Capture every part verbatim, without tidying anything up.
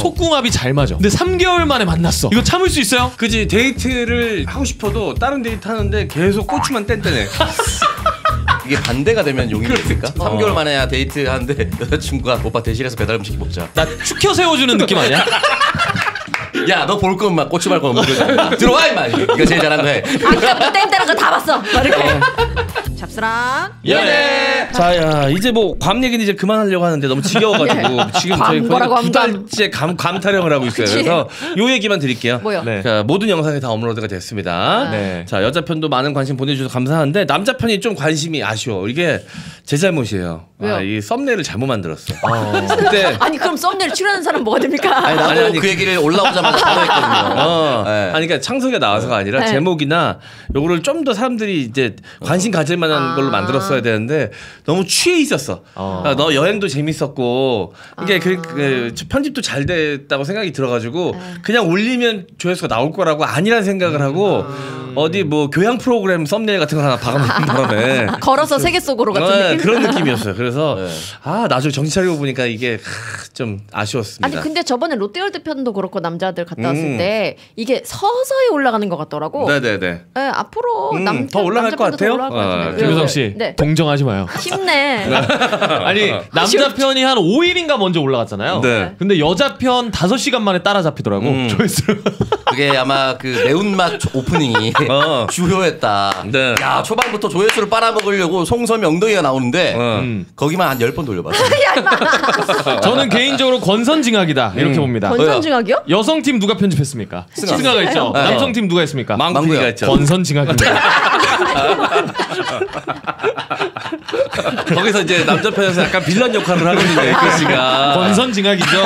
속궁합이 잘 맞아. 근데 삼 개월 만에 만났어. 이거 참을 수 있어요? 그지. 데이트를 하고 싶어도 다른 데이트 하는데 계속 꼬추만 뗀떼네. 이게 반대가 되면 용인이 될까? 삼 개월 만에야 데이트하는데 여자친구가 오빠 대실에서 배달 음식 먹자. 나 축혀 세워주는 느낌 아니야? 야, 너 볼 거면 막 꼬치 말고 막 먹으자. 들어와 임마. 이거 제일 잘한 거 해. 아까부터 땡땡한 거 다 봤어. 잡스랑 연애. 자, 야, 이제 뭐 괌 얘기는 이제 그만하려고 하는데 너무 지겨워가지고 지금 저희 거의 두 달째 감, 감 타령을 하고 있어요. 그치? 그래서 요 얘기만 드릴게요. 뭐요? 네. 자, 모든 영상이 다 업로드가 됐습니다. 아. 네. 자, 여자 편도 많은 관심 보내주셔서 감사한데 남자 편이 좀 관심이 아쉬워. 이게 제 잘못이에요. 왜요? 아, 이 썸네일을 잘못 만들었어. 어. 그때 아니 그럼 썸네일 출연하는 사람 뭐가 됩니까? 아니, 나도 아니, 아니, 그 얘기를 올라오자마자 바로 했거든요. 어. 네. 아니 그러니까 창석에 나와서가 아니라 네. 제목이나 요거를 좀 더 사람들이 이제 관심 가질 만한 아. 걸로 만들었어야 되는데 너무 취해 있었어. 어. 그러니까 너 여행도 재밌었고 이게 아. 그, 그, 그 편집도 잘 됐다고 생각이 들어가지고 네. 그냥 올리면 조회수가 나올 거라고 아니란 생각을 하고. 음. 어디 뭐 교양 프로그램 썸네일 같은 거 하나 박아놓은 바람에 걸어서 세계 속으로 같은 네, 느낌? 그런 느낌이었어요. 그래서 네. 아 나중에 정신 차리고 보니까 이게 하, 좀 아쉬웠습니다. 아니 근데 저번에 롯데월드 편도 그렇고 남자들 갔다 왔을 음. 때 이게 서서히 올라가는 것 같더라고. 네네네. 네, 앞으로 음, 남자, 더 올라갈 것 같아요? 어, 김효성 씨 네. 동정하지 마요. 힘내. 아니 남자 편이 한 오 일인가 먼저 올라갔잖아요. 네. 근데 여자 편 다섯 시간 만에 따라잡히더라고. 음. 조회수를. 그게 아마 그 매운맛 오프닝이 어. 주효했다. 네. 야 초반부터 조회수를 빨아먹으려고 송섬이 엉덩이가 나오는데 어. 음. 거기만 한 열 번 돌려봤어요. 저는 개인적으로 권선징악이다 이렇게 음. 봅니다. 권선징악이요? 여성팀 누가 편집했습니까? 승아. 승아가 있죠. 네. 남성팀 누가 했습니까? 망구가 있죠. 권선징악입니다. 거기서 이제 남자편에서 약간 빌런 역할을 하고 있는데 이글씨가 권선징악이죠.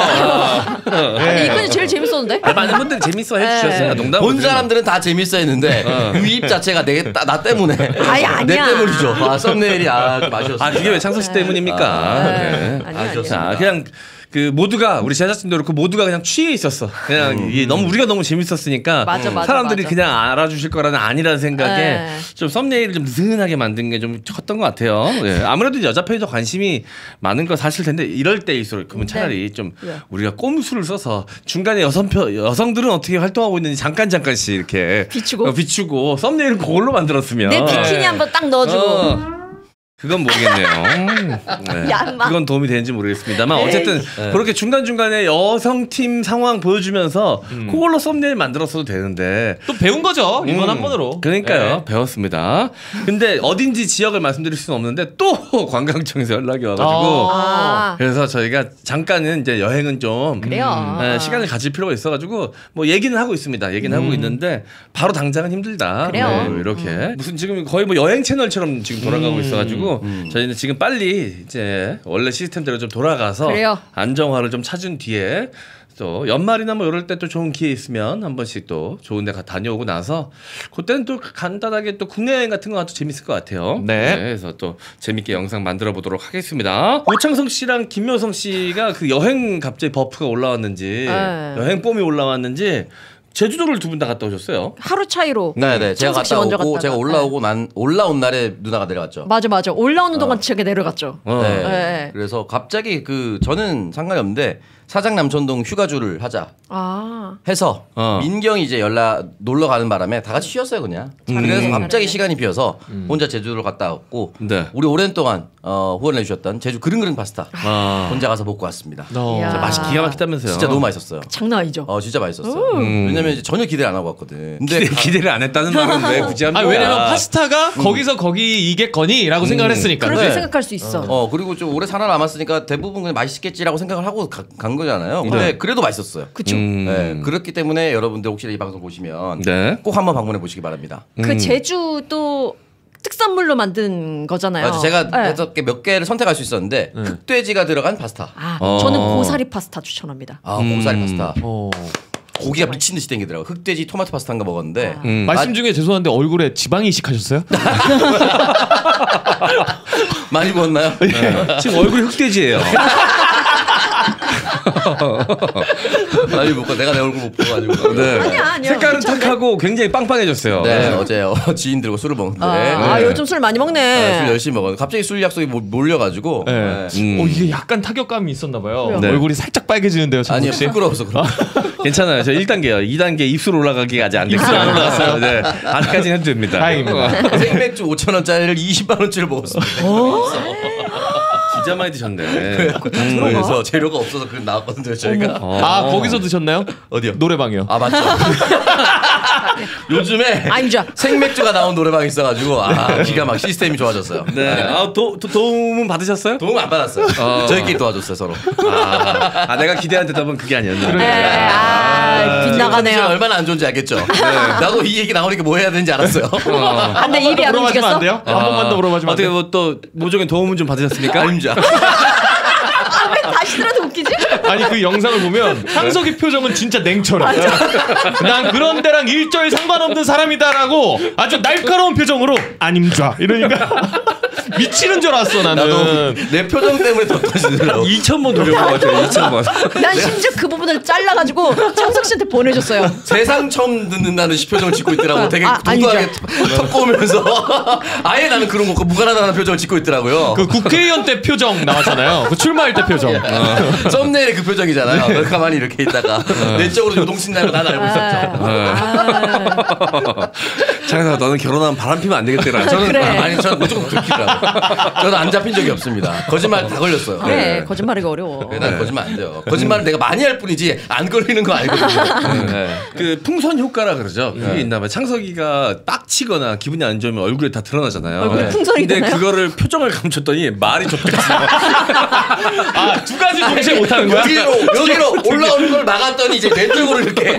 네. 아니 이글씨 제일 재밌었는데? 아, 많은 분들이 재밌어 해주셨어요. 농담 본 사람들은 다 재밌어 했는데 어. 유입 자체가 내, 나, 나 때문에 아니, 아니야. 내 때문이죠. 아, 썸네일이 아, 좀 아쉬웠어요. 아, 그게 왜 창석 씨 네. 때문입니까? 아, 네. 네. 아쉬웠습니다. 아, 그냥 그 모두가 우리 제작진도 그렇고 모두가 그냥 취해 있었어. 그냥 음. 이 너무 우리가 너무 재밌었으니까 맞아, 맞아, 사람들이 맞아. 그냥 알아주실 거라는 아니라는 생각에 에이. 좀 썸네일을 좀 느슨하게 만든 게 좀 컸던 것 같아요. 예. 아무래도 여자 편이 더 관심이 많은 건 사실 텐데 이럴 때일수록 그러면 차라리 네. 좀 예. 우리가 꼼수를 써서 중간에 여성 편 여성들은 어떻게 활동하고 있는지 잠깐 잠깐씩 이렇게 비추고 어, 비추고 썸네일을 그걸로 만들었으면 내 비키니 예. 한번 딱 넣어주고. 어. 그건 모르겠네요. 네. 그건 도움이 되는지 모르겠습니다만 에이. 어쨌든 에이. 그렇게 중간중간에 여성팀 상황 보여주면서 음. 그걸로 썸네일 만들었어도 되는데 또 배운 거죠. 이번 음. 한 번으로. 그러니까요. 에이. 배웠습니다. 근데 어딘지 지역을 말씀드릴 수는 없는데 또 관광청에서 연락이 와가지고 아. 그래서 저희가 잠깐은 이제 여행은 좀 그래요. 음. 시간을 가질 필요가 있어가지고 뭐 얘기는 하고 있습니다. 얘기는 음. 하고 있는데 바로 당장은 힘들다. 그래요. 네, 이렇게 음. 무슨 지금 거의 뭐 여행 채널처럼 지금 돌아가고 음. 있어가지고 음. 저희는 지금 빨리 이제 원래 시스템대로 좀 돌아가서 그래요. 안정화를 좀 찾은 뒤에 또 연말이나 뭐 이럴 때 또 좋은 기회 있으면 한 번씩 또 좋은 데 다녀오고 나서 그때는 또 간단하게 또 국내 여행 같은 거 아주 재밌을 것 같아요. 네. 네. 그래서 또 재밌게 영상 만들어 보도록 하겠습니다. 오창석 씨랑 김효성 씨가 그 여행 갑자기 버프가 올라왔는지 네. 여행 뽐이 올라왔는지 제주도를 두 분 다 갔다 오셨어요? 하루 차이로. 네네. 제가 갔다 오고 갔다가. 제가 올라오고 난 올라온 날에 누나가 내려갔죠. 맞아 맞아. 올라오는 어. 동안 제가 내려갔죠. 어. 네. 네. 그래서 갑자기 그 저는 상관이 없는데 사장 남천동 휴가주를 하자 아. 해서 어. 민경이 이제 연락 놀러 가는 바람에 다 같이 쉬었어요 그냥. 음. 그래서 갑자기 시간이 비어서 음. 혼자 제주도를 갔다 왔고 네. 우리 오랜 동안 어, 후원해 주셨던 제주 그릉그릉 파스타 아. 혼자 가서 먹고 왔습니다. 맛이 기가 막히다면서요. 진짜 너무 맛있었어요. 장난 아니죠. 어 진짜 맛있었어요. 음. 왜냐면 이제 전혀 기대를 안 하고 왔거든. 근데 기대, 가... 기대를 안 했다는 말은 왜 굳이 하는 거야? 왜냐면 파스타가 음. 거기서 거기 이겠거니라고 음. 생각을 했으니까. 그렇게 네. 생각할 수 있어. 어 그리고 좀 오래 살아 남았으니까 대부분 그냥 맛있겠지라고 생각을 하고 가, 간. 거잖아요. 근데 네. 그래도 맛있었어요. 그렇죠. 음. 네, 그렇기 때문에 여러분들 혹시 이 방송 보시면 네. 꼭 한번 방문해 보시기 바랍니다. 음. 그 제주도 특산물로 만든 거잖아요. 맞아, 제가 여섯 네. 개 몇 개를 선택할 수 있었는데 네. 흑돼지가 들어간 파스타. 아, 어. 저는 고사리 파스타 추천합니다. 아, 고사리 음. 파스타. 어. 고기가 미친 듯이 땡기더라고요. 흑돼지 토마토 파스타인가 먹었는데 아. 음. 말씀 중에 죄송한데 얼굴에 지방 이식하셨어요? 많이 먹었나요? 네. 지금 얼굴이 흑돼지예요. 아니 못 봐. 내가 내 얼굴 못 봐가지고. 네. 아니야 아니야. 색깔은 탁하고 굉장히 빵빵해졌어요. 네, 네. 어제 어, 지인들과 술을 먹는데. 아, 네. 아 요즘 술 많이 먹네. 아, 술 열심히 먹어. 갑자기 술 약속이 몰려가지고. 네. 네. 음. 어 이게 약간 타격감이 있었나봐요. 네. 얼굴이 살짝 빨개지는데요. 아니요 부끄러워서 그럼. 괜찮아요. 저 일 단계요. 이 단계 입술 올라가기가 아직 안 됐어요. 안 올라갔어요. 네. 아직까지는 해도 됩니다. 다행입니다. 생맥주 오천 원짜리를 이십만 원짜리 먹었습니다. 진짜 많이 드셨네. 음, 그래서 재료가 없어서 그냥 나왔거든요 저희가. 아 거기서 드셨나요? 어디요? 노래방이요. 아 맞죠. 요즘에 생맥주가 나온 노래방이 있어가지고 아 기가 막 시스템이 좋아졌어요. 네. 아, 도, 도, 도움은 받으셨어요? 도움 안 받았어요. 어. 저희끼리 도와줬어요 서로. 아, 아 내가 기대한 대답은 그게 아니었나. 아, 빗나가네요. 아, 얼마나 안 좋은지 알겠죠. 네. 나도 이 얘기 나오니까 뭐 해야 되는지 알았어요. 어. 안돼 입이 안 움직였어? 안 돼요? 아. 한 번만 더 물어봐주면 어떻게 뭐 또 모종의 도움은 좀 받으셨습니까? 아닙니다. 다시 들어도 웃기지? 아니 그 영상을 보면 창석이 표정은 진짜 냉철해. 난 그런 데랑 일절 상관없는 사람이다라고 아주 날카로운 표정으로 아님좌 이러니까 미치는 줄 알았어 나는. 나도 내 표정 때문에 더 터지더라고. 이천 번 돌려본 것 같아요. 이천 번. 난 심지어 그 부분을 잘라가지고 창석 씨한테 보내줬어요. 세상 처음 듣는다는 표정을 짓고 있더라고. 되게 아, 동도하게 턱 꼬면서 아예 나는 그런 것과 무관하다는 표정을 짓고 있더라고요. 그 국회의원 때 표정 나왔잖아요. 그 출마할 때 표정. 어. 썸네일의 그 표정이잖아요. 네. 가만히 이렇게 있다가 어. 내적으로 요동친 날로 난 알고 있었죠. 장현아 너는 결혼하면 바람 피면 안 되겠더라. 저는 그래. 아니 저는 무조건 들키더라고. 저도 안 잡힌 적이 없습니다. 거짓말 다 걸렸어요. 네, 네. 거짓말이가 어려워. 네, 난 거짓말 안 돼요. 거짓말은 음. 내가 많이 할 뿐이지 안 걸리는 거 알거든요. 네. 네. 그 풍선 효과라 그러죠. 그게 네. 있나봐요. 창석이가 빡치거나 기분이 안 좋으면 얼굴에 다 드러나잖아요. 얼굴에 네. 풍선이 근데 되나요? 그거를 표정을 감췄더니 말이 좆됐어요. 아, 두 가지 동시에 못하는 거야? 여기로, 여기로 올라오는 걸 막았더니 이제 내 쪽으로 이렇게.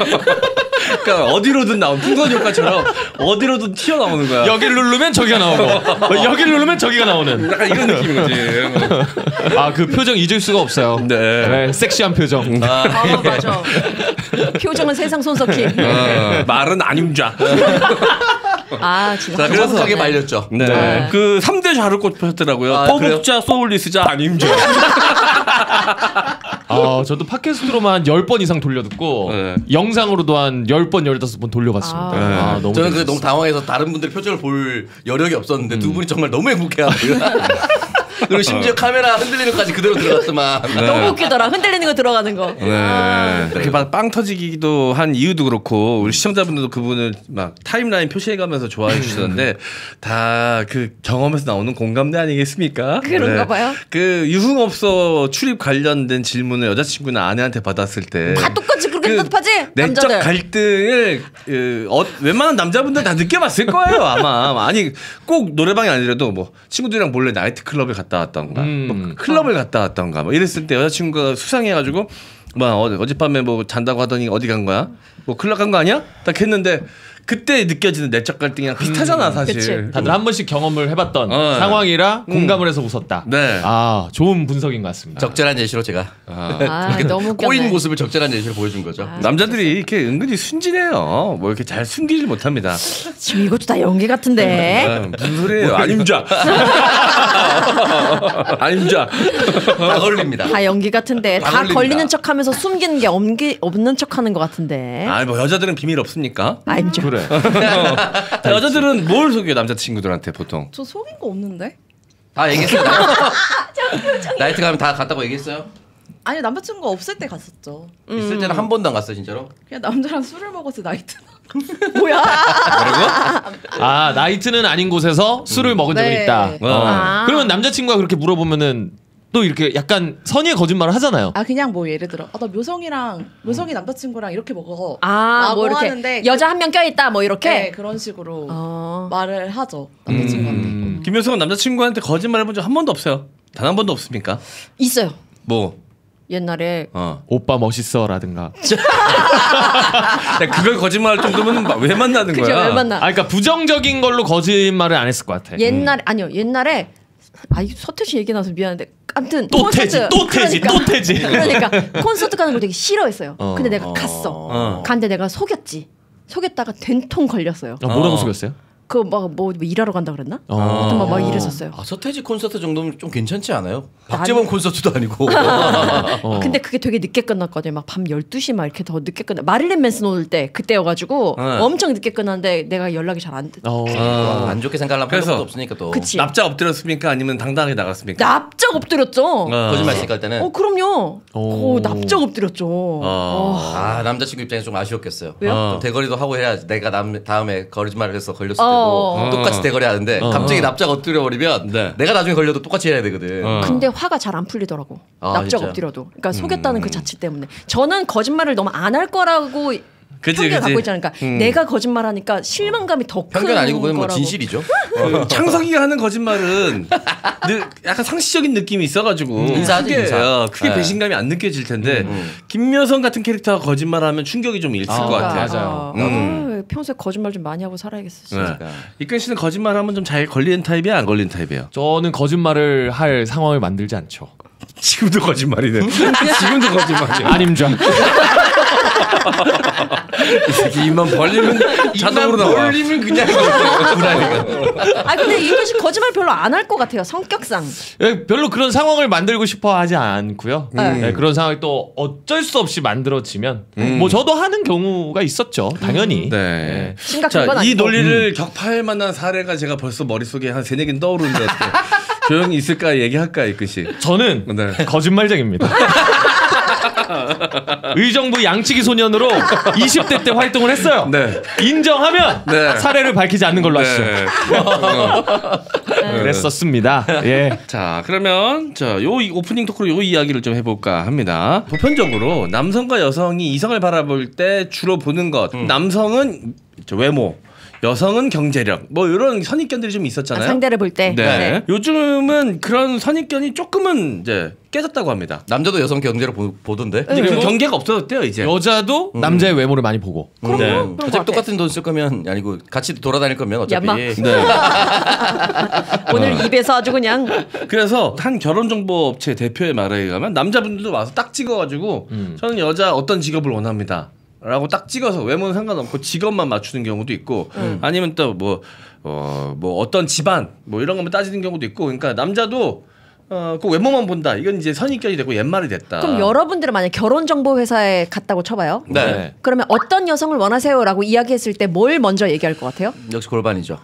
그러니까 어디로든 나온 풍선 효과처럼 어디로든 튀어나오는 거야. 여길 누르면 저기가 나오고 여길 누르면 저기가 나오는 약간 이런 느낌인 거지. 아, 그 표정 잊을 수가 없어요. 네, 네 섹시한 표정. 아, 아 맞아. 표정은 세상 손석희. 아, 말은 아님좌. 아, 진짜. 그래서 하게 말렸죠. 네. 네. 그 삼 대 좌를 꼽혔더라고요. 허벅자, 아, 소울리스자, 아님좌. 아, 저도 팟캐스트로만 한 열 번 이상 돌려듣고 네. 영상으로도 한 열 번 열다섯 번 돌려봤습니다. 아, 네. 아, 너무 저는 그래서 너무 당황해서 다른 분들의 표정을 볼 여력이 없었는데 음. 두 분이 정말 너무 행복해하고요. 그리고 심지어 어. 카메라 흔들리는 것까지 그대로 들어갔더만. 네. 너무 웃기더라. 흔들리는 거 들어가는 거. 네. 아. 이렇게 막 빵 터지기도 한 이유도 그렇고 우리 시청자분들도 그분을 막 타임라인 표시해가면서 좋아해 주시던데 다 그 경험에서 나오는 공감대 아니겠습니까? 그런가 네. 봐요. 그 유흥업소 출입 관련된 질문을 여자친구나 아내한테 받았을 때 다 똑같이 그렇게 답하지? 그 내적 남자들. 갈등을 그 어, 웬만한 남자분들 다 느껴봤을 거예요 아마. 아니 꼭 노래방이 아니라도 뭐 친구들이랑 몰래 나이트클럽에 갔다 왔던가 음. 뭐 클럽을 갔다 왔던가 뭐 이랬을 때 여자친구가 수상해가지고 막 어젯밤에 뭐 잔다고 하더니 어디 간 거야? 뭐 클럽 간 거 아니야? 딱 했는데 그때 느껴지는 내적 갈등이랑 비슷하잖아 사실. 그치. 다들 한 번씩 경험을 해봤던 어, 상황이라 음. 공감을 해서 웃었다. 네. 아 좋은 분석인 것 같습니다. 적절한 예시로 제가 아. 아, 너무 꼬인 모습을 적절한 예시로 보여준 거죠. 아, 남자들이 이렇게 은근히 순진해요. 뭐 이렇게 잘 숨기질 못합니다. 지금 이것도 다 연기 같은데. 아, 무슨 소리예요? 아님좌. 아님좌. 다 걸립니다. 다 연기 같은데. 다, 다 걸리는 척하면서 숨기는 게 없기, 없는 척하는 것 같은데. 아 뭐 여자들은 비밀 없습니까? 아님좌. 음. 여자들은 뭘 속여 남자친구들한테 보통? 저 속인 거 없는데? 다 얘기했어요. 나이트 가면 다 갔다고 얘기했어요? 아니 남자친구가 없을 때 갔었죠. 음. 있을 때는 한 번도 안 갔어요 진짜로? 그냥 남자랑 술을 먹어서 나이트. 뭐야? 뭐라고? 아 나이트는 아닌 곳에서 술을 음. 먹은 적이 네. 있다. 어. 아. 그러면 남자친구가 그렇게 물어보면은 또 이렇게 약간 선의의 거짓말을 하잖아요. 아 그냥 뭐 예를 들어 아, 나 묘성이랑 묘성이 남자친구랑 이렇게 먹어. 아 뭐 이렇게 하는데 여자 한 명 껴있다 뭐 이렇게 네, 그런 식으로 어. 말을 하죠 남자친구한테. 음. 김효성은 남자친구한테 거짓말 해본 적 한 번도 없어요? 단 한 번도 없습니까? 있어요. 뭐? 옛날에 어. 오빠 멋있어 라든가. 그걸 거짓말할 정도면 왜 만나는 그쵸, 거야? 왜 만나? 아 그러니까 부정적인 걸로 거짓말을 안 했을 것 같아. 옛날 음. 아니요 옛날에 아이 서태지 얘기 나서 미안한데 아무튼 또 태지 또 태지 또 태지 그러니까 콘서트 가는 걸 되게 싫어했어요. 어, 근데 내가 갔어. 어. 갔는데 내가 속였지. 속였다가 된통 걸렸어요. 아, 뭐라고 어. 속였어요? 그 막 뭐 일하러 간다 그랬나? 아. 어떤 막, 막 일했었어요. 아, 서태지 콘서트 정도면 좀 괜찮지 않아요? 박재범 아니. 콘서트도 아니고. 어. 근데 그게 되게 늦게 끝났거든요. 막 밤 열두 시 막 이렇게 더 늦게 끝나. 마릴린 맨슨 올 때 그때여가지고 네. 엄청 늦게 끝났는데 내가 연락이 잘 안 됐어. 어. 아. 안 좋게 생각하려면 그래서 것도 없으니까 또. 그치. 납작 엎드렸습니까? 아니면 당당하게 나갔습니까? 납작 엎드렸죠. 아. 거짓말 생각할 때는. 어 그럼요. 오. 오, 납작 엎드렸죠. 어. 아 남자친구 입장에서 좀 아쉬웠겠어요. 왜요? 어. 대거리도 하고 해야지. 내가 남, 다음에 거짓말을 해서 걸렸을 때. 어. 똑같이 대거리 하는데 어. 갑자기 납작 엎드려 버리면 네. 내가 나중에 걸려도 똑같이 해야 되거든. 어. 근데 화가 잘 안 풀리더라고. 아, 납작 진짜? 엎드려도. 그러니까 속였다는 음. 그 자체 때문에. 저는 거짓말을 너무 안 할 거라고 그치, 편견을 그치. 갖고 있잖아요. 그러니까 음. 내가 거짓말하니까 실망감이 더 큰 거라고. 편견 아니고 그건 뭐 진실이죠. 그 창석이가 하는 거짓말은 늘 약간 상시적인 느낌이 있어가지고 음. 인사하지, 그게, 인사. 그게 네. 배신감이 안 느껴질 텐데 음, 음. 김여선 같은 캐릭터가 거짓말하면 충격이 좀 있을 아, 것 그러니까, 같아요. 맞아요. 음. 음. 평소에 거짓말 좀 많이 하고 살아야겠어 진짜. 네. 이근 씨는 거짓말하면 좀 잘 걸리는 타입이야, 안 걸리는 타입이에요? 저는 거짓말을 할 상황을 만들지 않죠. 지금도 거짓말이네. 지금도 거짓말이야. 아님장. 이 새끼 입만 벌리면 자동으로 나와. 벌리면 그냥 불안이가. 아 근데 이것이 거짓말 별로 안 할 것 같아요. 성격상. 예, 별로 그런 상황을 만들고 싶어하지 않고요. 음. 예, 그런 상황이 또 어쩔 수 없이 만들어지면 음. 뭐 저도 하는 경우가 있었죠. 당연히. 음. 네. 예. 심각한 건 아니고. 이 논리를 음. 격파할 만한 사례가 제가 벌써 머릿속에 한 세네 개는 떠오르는데. 조용히 있을까 얘기할까 이끈 씨. 저는 네. 거짓말쟁입니다. 의정부 양치기 소년으로 이십 대 때 활동을 했어요. 네. 인정하면 네. 사례를 밝히지 않는 걸로 하시죠. 네. 네. 그랬었습니다. 예. 자 그러면 자, 요 오프닝 토크로 요 이야기를 좀 해볼까 합니다. 보편적으로 남성과 여성이 이성을 바라볼 때 주로 보는 것 음. 남성은 외모, 여성은 경제력 뭐 이런 선입견들이 좀 있었잖아요. 아, 상대를 볼 때. 네. 네. 요즘은 그런 선입견이 조금은 이제 깨졌다고 합니다. 남자도 여성 경제를 보, 보던데. 근데 그 경계가 없어졌대요 이제. 여자도 음. 남자의 외모를 많이 보고. 그럼 네. 그런 어차피 같아. 똑같은 돈 쓸 거면 아니고 같이 돌아다닐 거면 어차피. 네. 오늘 입에서 아주 그냥. 그래서 한 결혼정보업체 대표의 말에 의하면 남자분들도 와서 딱 찍어가지고 음. 저는 여자 어떤 직업을 원합니다. 라고 딱 찍어서 외모는 상관없고 직업만 맞추는 경우도 있고 음. 아니면 또 뭐 어, 뭐 어떤 집안 뭐 이런 것만 따지는 경우도 있고 그러니까 남자도 어, 그 외모만 본다. 이건 이제 선입견이 되고 옛말이 됐다. 그럼 여러분들은 만약 결혼정보회사에 갔다고 쳐봐요. 네. 네. 그러면 어떤 여성을 원하세요라고 이야기했을 때 뭘 먼저 얘기할 것 같아요? 역시 골반이죠.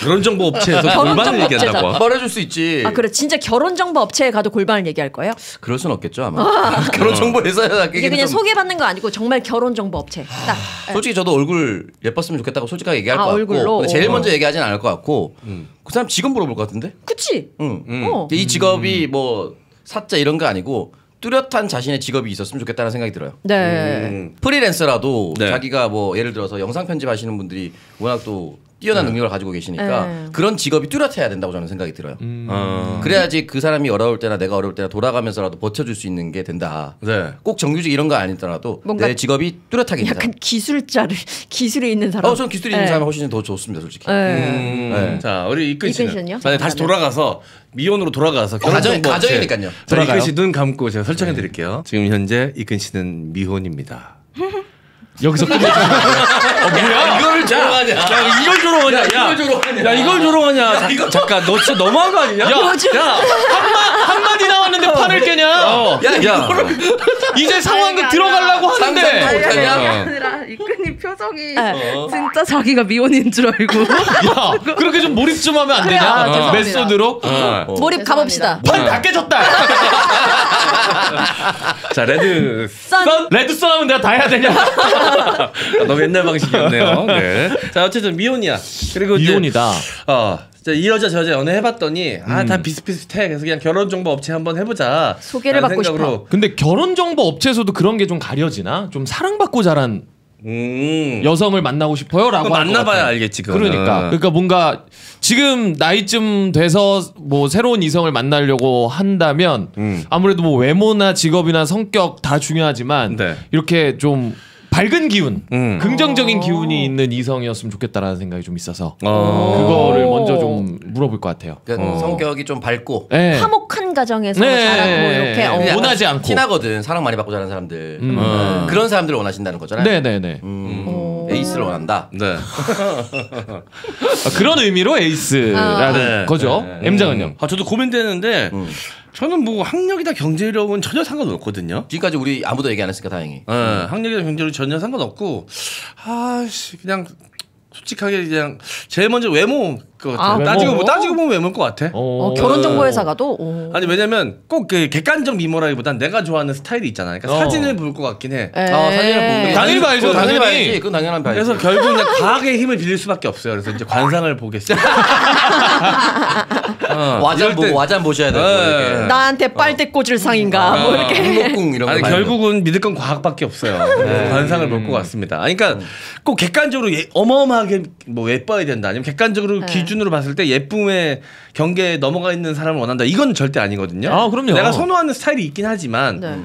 결혼정보업체에서 골반을 얘기한다고. 말해줄 수 있지. 아 그래 진짜 결혼정보업체에 가도 골반을 얘기할 거예요? 그럴 순 없겠죠 아마. 결혼정보회사에 이게 그냥 좀... 소개받는 거 아니고 정말 결혼정보업체. 딱. 솔직히 저도 얼굴 예뻤으면 좋겠다고 솔직하게 얘기할 아, 것 같고 제일 어. 먼저 얘기하진 않을 것 같고 음. 그 사람 직업 물어볼 것 같은데? 그치? 응. 응. 어. 이 직업이 뭐 사짜 이런 거 아니고 뚜렷한 자신의 직업이 있었으면 좋겠다는 생각이 들어요. 네. 음. 프리랜서라도 네. 자기가 뭐 예를 들어서 영상 편집하시는 분들이 워낙 또 뛰어난 네. 능력을 가지고 계시니까 네. 그런 직업이 뚜렷해야 된다고 저는 생각이 들어요. 음. 어. 그래야지 그 사람이 어려울 때나 내가 어려울 때나 돌아가면서라도 버텨줄 수 있는 게 된다. 네. 꼭 정규직 이런 거 아니더라도 내 직업이 뚜렷하게 약간 있는 기술자를 기술이 있는 사람. 어, 저는 기술이 네. 있는 사람이 훨씬 더 좋습니다, 솔직히. 네. 음. 네. 자, 우리 이끈 씨는요? 만약 다시 돌아가서 미혼으로 돌아가서 결혼 가정, 가정이니까요. 자, 이끈 씨 눈 감고 제가 설정해 드릴게요. 네. 지금 현재 이끈 씨는 미혼입니다. 여기서 끝내. 어, 뭐야? 이걸 조롱하냐? 야, 이걸 조롱하냐? 야, 이걸 조롱하냐? 야, 이걸 조롱하냐? 잠깐, 너 진짜 너무한 거 아니냐? 야, 야 한 마디 나왔는데 판을 깨냐? 어. 야, 야. 이제 상황에 들어가려고 하는데. 아니라 이끈이 표정이 진짜 자기가 미혼인 줄 알고. 야, 그렇게 좀 몰입 좀 하면 안 되냐? 메소드로. 몰입 가봅시다. 판 다 깨졌다. 자, 레드 선. 레드 선 하면 내가 다 해야 되냐? 너무 옛날 방식이었네요. 네. 자 어쨌든 미혼이야. 그리고 미혼이다. 어, 이 여자 저 여자 연애 해봤더니 음. 아, 다 비슷비슷해. 그래서 그냥 결혼정보 업체 한번 해보자. 소개를 받고 싶어. 근데 결혼정보 업체에서도 그런 게 좀 가려지나? 좀 사랑받고 자란 음. 여성을 만나고 싶어요라고 만나봐야 알겠지. 그거는. 그러니까 그러니까 뭔가 지금 나이쯤 돼서 뭐 새로운 이성을 만나려고 한다면 음. 아무래도 뭐 외모나 직업이나 성격 다 중요하지만 네. 이렇게 좀 밝은 기운, 음. 긍정적인 기운이 있는 이성이었으면 좋겠다라는 생각이 좀 있어서 그거를 먼저 좀 물어볼 것 같아요. 그러니까 어. 성격이 좀 밝고 네. 화목한 가정에서 네. 자라고 뭐 이렇게 네. 어. 원하지 않고 티나거든. 사랑 많이 받고 자란 사람들 음. 음. 그런 사람들을 원하신다는 거잖아요. 네네네. 네, 네. 음. 음. 에이스를 원한다. 네. 그런 의미로 에이스라는 아. 거죠. 네. 네. M장은요? 음. 아, 저도 고민되는데 음. 저는 뭐 학력이나 경제력은 전혀 상관없거든요. 지금까지 우리 아무도 얘기 안 했으니까 다행히. 네. 음. 학력이나 경제력은 전혀 상관없고 아씨 그냥 솔직하게 그냥 제일 먼저 외모 것 같아. 아, 따지고 뭐 따지고 보면 외모일 것 같아. 어, 결혼정보회사가도. 오. 아니 왜냐면 꼭 그 객관적 미모라기보단 내가 좋아하는 스타일이 있잖아. 그러니까 어. 사진을 볼 것 같긴 해. 아, 사진을 당연히 봐야죠. 당연히 봐야지. 그건 당연한 봐야지. 그래서 결국 그냥 과학의 힘을 빌릴 수밖에 없어요. 그래서 이제 관상을 보겠어요. 어, 와전 보 와전 보셔야 돼. 어, 나한테 빨대 꽂을 어. 상인가 어. 뭐 이렇게. 목공 이런. 아니, 결국은 믿을 건 과학밖에 없어요. 네. 관상을 볼 것 같습니다. 아니, 그러니까 음. 꼭 객관적으로 예, 어마어마하게 뭐 예뻐야 된다. 아니면 객관적으로 네. 기 기준으로 봤을 때 예쁨의 경계에 넘어가 있는 사람을 원한다. 이건 절대 아니거든요. 아, 그럼요. 내가 선호하는 스타일이 있긴 하지만 네.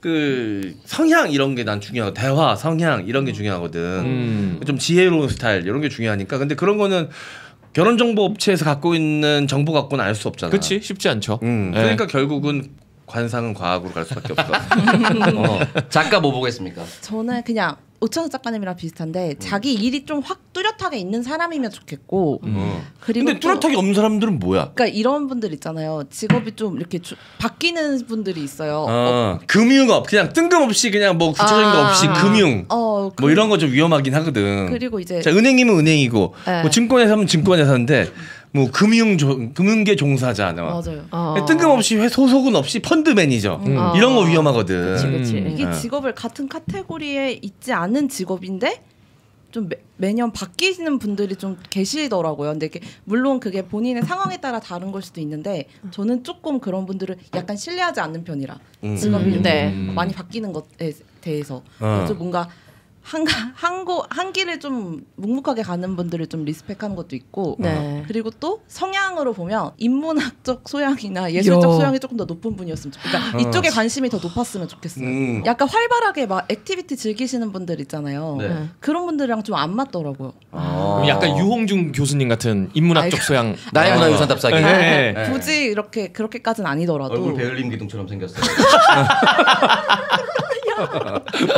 그 성향 이런 게 난 중요하고 대화 성향 이런 게 중요하거든. 음. 좀 지혜로운 스타일 이런 게 중요하니까. 근데 그런 거는 결혼정보업체에서 갖고 있는 정보 갖고는 알 수 없잖아. 그렇지. 쉽지 않죠. 음. 네. 그러니까 결국은 관상은 과학으로 갈 수밖에 없어. 어. 작가 뭐 보겠습니까? 저는 그냥 오창석 작가님이랑 비슷한데 음. 자기 일이 좀 확 뚜렷하게 있는 사람이면 좋겠고 음. 그리고 근데 뚜렷하게 없는 사람들은 뭐야? 그러니까 이런 분들 있잖아요. 직업이 좀 이렇게 주, 바뀌는 분들이 있어요. 아, 어. 금융업 그냥 뜬금없이 그냥 뭐 구체적인 아, 거 없이 아, 금융 어, 그, 뭐 이런 거 좀 위험하긴 하거든. 그리고 이제 자, 은행이면 은행이고 네. 뭐 증권회사면 증권회사인데 뭐 금융 조, 금융계 종사자 맞아요. 아, 뜬금없이 회 소속은 없이 펀드 매니저 음. 아, 이런 거 위험하거든. 그치, 그치. 음. 이게 직업을 같은 카테고리에 있지 않은 직업인데 좀 매, 매년 바뀌시는 분들이 좀 계시더라고요. 근데 이게 물론 그게 본인의 상황에 따라 다른 걸 수도 있는데 저는 조금 그런 분들을 약간 신뢰하지 않는 편이라 음. 직업이 음. 네. 많이 바뀌는 것에 대해서 어. 그래서 뭔가 한한 길을 좀 묵묵하게 가는 분들을 좀 리스펙하는 것도 있고 네. 그리고 또 성향으로 보면 인문학적 소양이나 예술적 여. 소양이 조금 더 높은 분이었으면 좋겠어요. 그러니까 어. 이쪽에 관심이 더 높았으면 좋겠어요. 음. 약간 활발하게 막 액티비티 즐기시는 분들 있잖아요. 네. 네. 그런 분들이랑 좀 안 맞더라고요. 아. 약간 유홍준 교수님 같은 인문학적 아, 소양 나의 문화유산 답사기 네. 네. 네. 굳이 이렇게 그렇게까지는 아니더라도 얼굴 배울림 기둥처럼 생겼어요.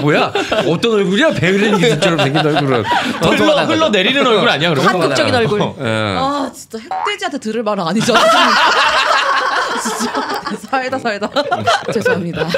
뭐야? 어떤 얼굴이야? 베를린 기준처럼 생긴 얼굴은 흘러, 흘러 내리는 얼굴 아니야? 그러면? 한국적인 얼굴. 네. 아 진짜 흑돼지한테 들을 말은 아니죠. 진짜 살다 살다 죄송합니다.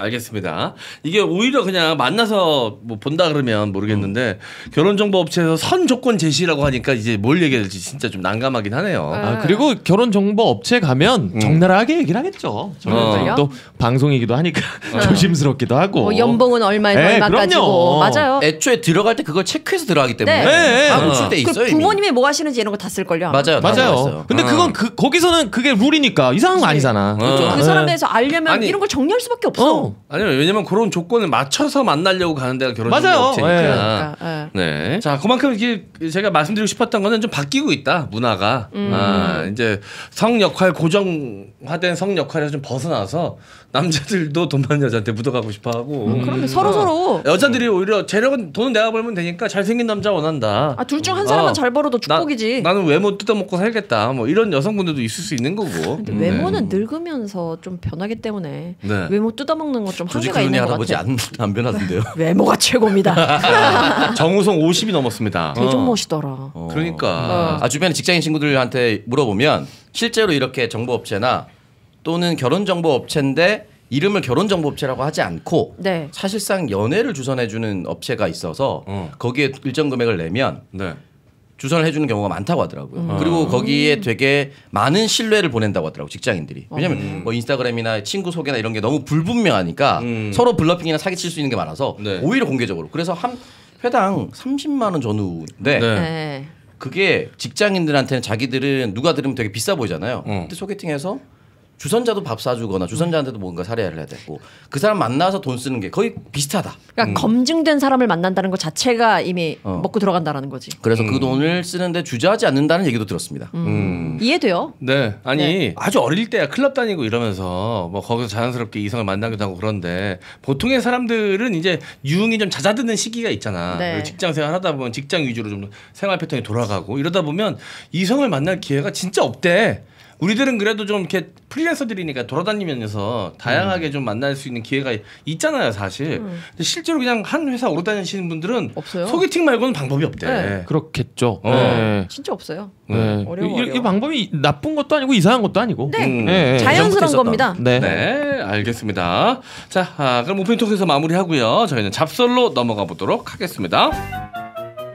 알겠습니다. 이게 오히려 그냥 만나서 뭐 본다 그러면 모르겠는데 음. 결혼정보업체에서 선 조건 제시라고 하니까 이제 뭘 얘기해야 될지 진짜 좀 난감하긴 하네요. 아, 그리고 결혼정보업체 가면 음. 적나라하게 얘기를 하겠죠. 어. 또 방송이기도 하니까 어. 조심스럽기도 하고 뭐 연봉은 얼마에서 네, 얼마까지고 맞아요. 애초에 들어갈 때 그걸 체크해서 들어가기 때문에 네, 다 노출돼 네. 있어요. 그 부모님이 뭐 하시는지 이런 거 다 쓸걸요. 맞아요. 맞아요. 근데 어. 그건 그, 거기서는 그게 룰이니까 이상한 거 아니잖아. 어. 그 사람에 대해서 알려면 아니, 이런 걸 정리할 수밖에 없어. 어. 아니면 왜냐면 그런 조건을 맞춰서 만나려고 가는 데가 결혼정보업체니까. 네. 네. 자, 그만큼 이게 제가 말씀드리고 싶었던 거는 좀 바뀌고 있다 문화가. 음. 아, 이제 성 역할 고정화된 성 역할에서 좀 벗어나서 남자들도 돈 많은 여자한테 묻어가고 싶어하고. 음. 그러면 서로 서로. 여자들이 오히려 재력은 돈은 내가 벌면 되니까 잘생긴 남자 원한다. 아, 둘 중 한 사람만 어. 잘 벌어도 축복이지. 나, 나는 외모 뜯어먹고 살겠다. 뭐 이런 여성분들도 있을 수 있는 거고. 음, 외모는 네. 늙으면서 좀 변하기 때문에 네. 외모 뜯어먹는 건 좀 한계가 있는 것 같아요. 안, 안 변하던데요. 외모가 최고입니다. 정우성 오십이 넘었습니다. 되게 좀 멋있더라. 어. 그러니까 어. 아, 주변에 직장인 친구들한테 물어보면 실제로 이렇게 정보업체나 또는 결혼정보업체인데 이름을 결혼정보업체라고 하지 않고 네. 사실상 연애를 주선해주는 업체가 있어서 어. 거기에 일정 금액을 내면 네. 주선을 해주는 경우가 많다고 하더라고요. 음. 그리고 거기에 되게 많은 신뢰를 보낸다고 하더라고 직장인들이. 왜냐면 음. 뭐 인스타그램이나 친구 소개나 이런 게 너무 불분명하니까 음. 서로 블러핑이나 사기칠 수 있는 게 많아서 네. 오히려 공개적으로. 그래서 한 회당 삼십만 원 전후인데 네. 네. 그게 직장인들한테는 자기들은 누가 들으면 되게 비싸 보이잖아요. 음. 근데 소개팅에서 주선자도 밥 사주거나 주선자한테도 뭔가 사례를 해야 되고 그 사람 만나서 돈 쓰는 게 거의 비슷하다. 그러니까 음. 검증된 사람을 만난다는 것 자체가 이미 어. 먹고 들어간다라는 거지. 그래서 음. 그 돈을 쓰는데 주저하지 않는다는 얘기도 들었습니다. 음. 음. 이해돼요? 네. 아니 네. 아주 어릴 때야 클럽 다니고 이러면서 뭐 거기서 자연스럽게 이성을 만나기도 하고 그런데 보통의 사람들은 이제 유흥이 좀 잦아드는 시기가 있잖아. 네. 직장 생활하다 보면 직장 위주로 좀 생활 패턴이 돌아가고 이러다 보면 이성을 만날 기회가 진짜 없대. 우리들은 그래도 좀 이렇게 프리랜서들이니까 돌아다니면서 다양하게 음. 좀 만날 수 있는 기회가 있잖아요, 사실. 음. 근데 실제로 그냥 한 회사 오래 다니시는 분들은 없어요. 소개팅 말고는 방법이 없대. 네. 그렇겠죠. 어. 네. 진짜 없어요. 네. 어려워. 이 방법이 나쁜 것도 아니고 이상한 것도 아니고. 네. 음. 네. 자연스러운 겁니다. 네. 네, 알겠습니다. 자, 아, 그럼 오픈 톡에서 마무리하고요. 저희는 잡설로 넘어가 보도록 하겠습니다.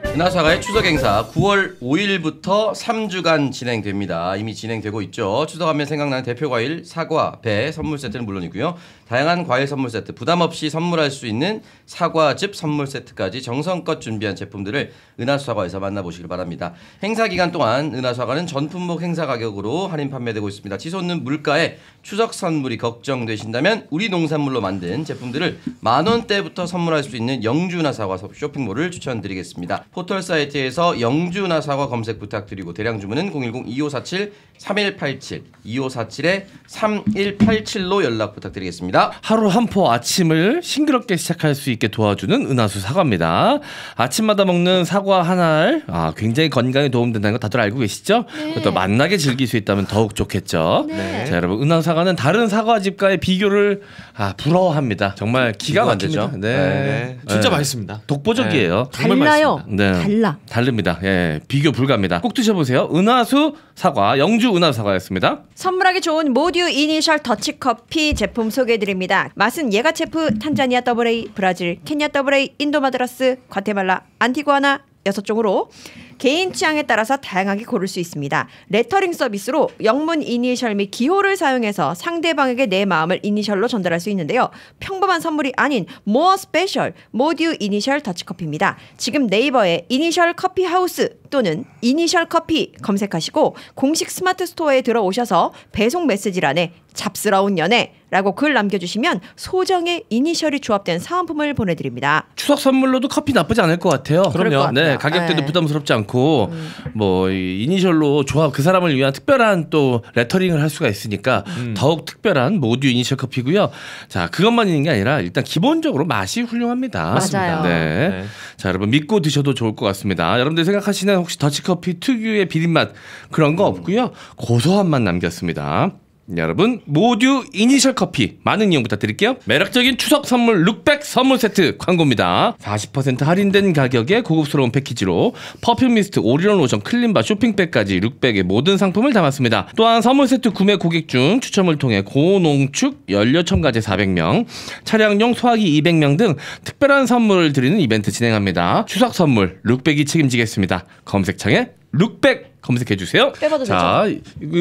은하수사과의 추석 행사 구월 오일부터 삼 주간 진행됩니다. 이미 진행되고 있죠. 추석하면 생각나는 대표 과일, 사과, 배, 선물 세트는 물론이고요. 다양한 과일 선물 세트, 부담 없이 선물할 수 있는 사과즙 선물 세트까지 정성껏 준비한 제품들을 은하수사과에서 만나보시길 바랍니다. 행사 기간 동안 은하수사과는 전품목 행사 가격으로 할인 판매되고 있습니다. 치솟는 물가에 추석 선물이 걱정되신다면 우리 농산물로 만든 제품들을 만원대부터 선물할 수 있는 영주 은하수사과 쇼핑몰을 추천드리겠습니다. 포털 사이트에서 영주 은하수사과 검색 부탁드리고 대량 주문은 공일공 이오사칠 삼일팔칠 이오사칠 삼일팔칠로 연락 부탁드리겠습니다. 하루 한 포 아침을 싱그럽게 시작할 수 있게 도와주는 은하수 사과입니다. 아침마다 먹는 사과 한 알, 아, 굉장히 건강에 도움된다는 거 다들 알고 계시죠? 네. 또 맛나게 즐길 수 있다면 더욱 좋겠죠. 네. 자, 여러분, 은하수 사과는 다른 사과집과의 비교를 아, 부러워합니다. 정말 기가 막히죠. 네. 네. 진짜 네. 맛있습니다. 독보적이에요. 네. 달라요. 네. 달라. 다릅니다. 예, 비교 불가입니다. 꼭 드셔보세요. 은하수 사과, 영주 은하수 사과였습니다. 선물하기 좋은 모듀이니셜 더치커피 제품 소개 드립니다. 맛은 예가체프, 탄자니아 더블에이, 브라질, 케냐 더블에이, 인도마드라스, 과테말라, 안티구아나 여섯 종으로 개인 취향에 따라서 다양하게 고를 수 있습니다. 레터링 서비스로 영문 이니셜 및 기호를 사용해서 상대방에게 내 마음을 이니셜로 전달할 수 있는데요. 평범한 선물이 아닌 more special 모듀 이니셜 더치커피입니다. 지금 네이버에 이니셜 커피 하우스 또는 이니셜 커피 검색하시고 공식 스마트 스토어에 들어오셔서 배송 메시지란에 잡스러운 연애 라고 글 남겨주시면 소정의 이니셜이 조합된 사은품을 보내드립니다. 추석 선물로도 커피 나쁘지 않을 것 같아요. 그럼요. 것 같아요. 네, 가격대도 네. 부담스럽지 않고 음. 뭐 이니셜로 조합 그 사람을 위한 특별한 또 레터링을 할 수가 있으니까 음. 더욱 특별한 모듀 이니셜 커피고요. 자, 그것만 있는 게 아니라 일단 기본적으로 맛이 훌륭합니다. 맞습니다. 네. 네. 자, 여러분 믿고 드셔도 좋을 것 같습니다. 여러분들 생각하시는 혹시 더치커피 특유의 비린맛 그런 거 음. 없고요. 고소한 맛 남겼습니다. 여러분 모듀 이니셜 커피 많은 이용 부탁드릴게요. 매력적인 추석 선물 룩백 선물 세트 광고입니다. 사십 퍼센트 할인된 가격에 고급스러운 패키지로 퍼퓸 미스트, 올인원 로션, 클린바, 쇼핑백까지 룩백의 모든 상품을 담았습니다. 또한 선물 세트 구매 고객 중 추첨을 통해 고농축 연료 첨가제 사백 명, 차량용 소화기 이백 명 등 특별한 선물을 드리는 이벤트 진행합니다. 추석 선물 룩백이 책임지겠습니다. 검색창에 룩백 검색해주세요. 자,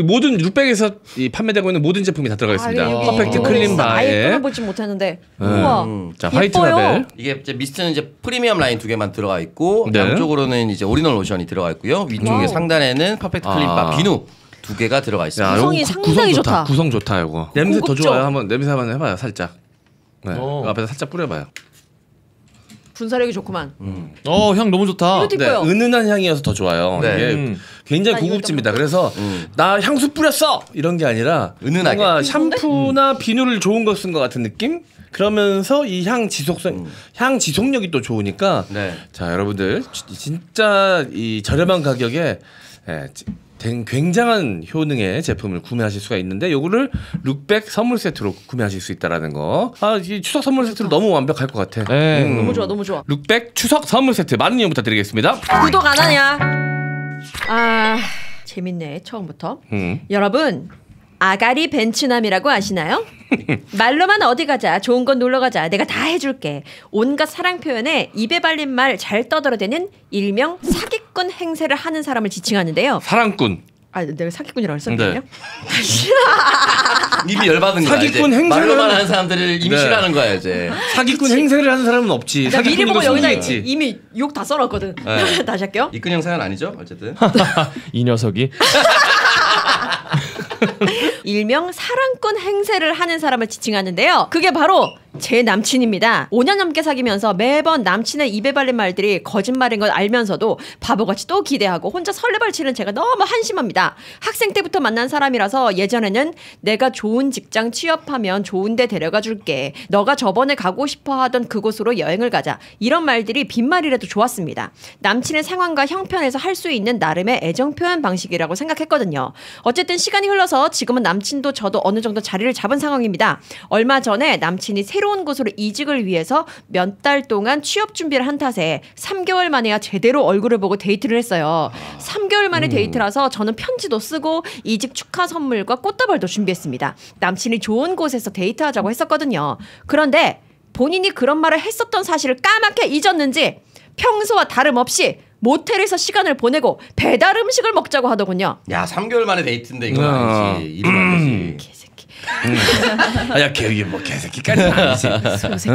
모든 룩백에서 이 판매되고 있는 모든 제품이 다 들어가 있습니다. 아, 퍼펙트 클린 바에 아예 끊어보지 못했는데 음. 우와 자, 화이트 라벨 이게 이제 미스트는 이제 프리미엄 라인 두 개만 들어가 있고 네. 양쪽으로는 이제 올인원 로션이 들어가 있고요. 위쪽에 와우. 상단에는 퍼펙트 클린 바 아. 비누 두 개가 들어가 있습니다. 야, 구성이 구, 상당히 구성 좋다. 좋다. 구성 좋다 이거. 냄새 고급죠? 더 좋아요. 한번 냄새 한번 해봐요 살짝. 네. 앞에서 살짝 뿌려봐요. 분사력이 좋구만. 음. 어, 향 너무 좋다. 네, 은은한 향이어서 더 좋아요. 네. 이게 음. 굉장히 고급집니다. 그래서 음. 나 향수 뿌렸어 이런 게 아니라 은은하게 뭔가 샴푸나 음. 비누를 좋은 거 쓴 것 같은 느낌? 그러면서 이 향 지속성, 음. 향 지속력이 또 좋으니까. 네. 자, 여러분들 진짜 이 저렴한 가격에. 예, 굉장한 효능의 제품을 구매하실 수가 있는데 요거를 룩백 선물 세트로 구매하실 수 있다라는 거. 아, 이 추석 선물 세트로 너무 완벽할 것 같아. 네. 음. 너무 좋아, 너무 좋아. 룩백 추석 선물 세트 많은 이용 부탁드리겠습니다. 구독 안 하냐? 아, 재밌네 처음부터. 음. 여러분 아가리 벤츠남이라고 아시나요? 말로만 어디 가자, 좋은 건 놀러 가자, 내가 다 해줄게. 온갖 사랑 표현에 입에 발린 말 잘 떠들어대는 일명 사기꾼 행세를 하는 사람을 지칭하는데요. 사랑꾼. 아, 내가 사기꾼이라고 했었나요? 이미 열받은 거야. 사기꾼 이제. 행세를 말로만 하는 사람들을 이미 싫어하는 네. 거야 이제. 사기꾼 그치? 행세를 하는 사람은 없지. 미리 보고 여기다 있지. 이미 욕 다 써놨거든. 네. 다시 할게요. 이근영 사연 아니죠? 어쨌든 이 녀석이. 일명 사랑꾼 행세를 하는 사람을 지칭하는데요. 그게 바로 제 남친입니다. 오 년 넘게 사귀면서 매번 남친의 입에 발린 말들이 거짓말인 걸 알면서도 바보같이 또 기대하고 혼자 설레발치는 제가 너무 한심합니다. 학생 때부터 만난 사람이라서 예전에는 내가 좋은 직장 취업하면 좋은 데 데려가줄게, 너가 저번에 가고 싶어 하던 그곳으로 여행을 가자, 이런 말들이 빈말이라도 좋았습니다. 남친의 상황과 형편에서 할 수 있는 나름의 애정 표현 방식이라고 생각했거든요. 어쨌든 시간이 흘러서 지금은 남친도 저도 어느 정도 자리를 잡은 상황입니다. 얼마 전에 남친이 새로운 곳으로 이직을 위해서 몇 달 동안 취업 준비를 한 탓에 삼 개월 만에야 제대로 얼굴을 보고 데이트를 했어요. 삼 개월 만에 음. 데이트라서 저는 편지도 쓰고 이직 축하 선물과 꽃다발도 준비했습니다. 남친이 좋은 곳에서 데이트하자고 했었거든요. 그런데 본인이 그런 말을 했었던 사실을 까맣게 잊었는지 평소와 다름없이 모텔에서 시간을 보내고 배달 음식을 먹자고 하더군요. 야, 삼 개월 만에 데이트인데 이건 아니지. 이건 아니지. 야, 개우기 뭐 개새끼까지는 아니지. 소새끼.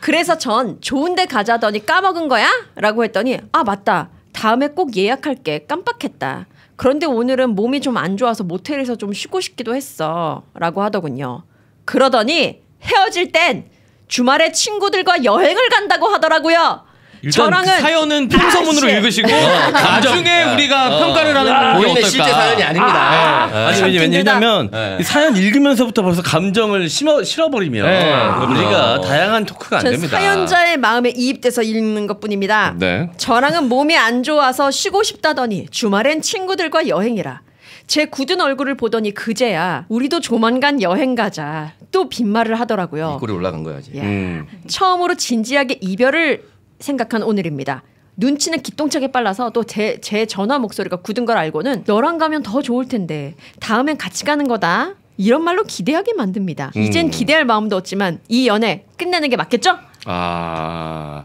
그래서 전 좋은데 가자더니 까먹은 거야? 라고 했더니 아 맞다, 다음에 꼭 예약할게, 깜빡했다. 그런데 오늘은 몸이 좀 안 좋아서 모텔에서 좀 쉬고 싶기도 했어, 라고 하더군요. 그러더니 헤어질 땐 주말에 친구들과 여행을 간다고 하더라고요. 저랑은 그 사연은 평서문으로 읽으시고 나중에 어, 우리가 어, 평가를 하는 건 어떨까? 실제 사연이 아닙니다. 아, 네. 아니, 왜냐면 네. 사연 읽으면서부터 벌써 감정을 심어, 실어버리면 네. 우리가 어. 다양한 토크가 안 됩니다. 사연자의 마음에 이입돼서 읽는 것뿐입니다. 네. 저랑은 몸이 안 좋아서 쉬고 싶다더니 주말엔 친구들과 여행이라. 제 굳은 얼굴을 보더니 그제야 우리도 조만간 여행 가자, 또 빈말을 하더라고요. 입꼬리 올라간 거야 지금. 음. 처음으로 진지하게 이별을 생각한 오늘입니다. 눈치는 기똥차게 빨라서 또 제 제 전화 목소리가 굳은 걸 알고는 너랑 가면 더 좋을 텐데, 다음엔 같이 가는 거다, 이런 말로 기대하게 만듭니다. 음. 이젠 기대할 마음도 없지만 이 연애 끝내는 게 맞겠죠? 아,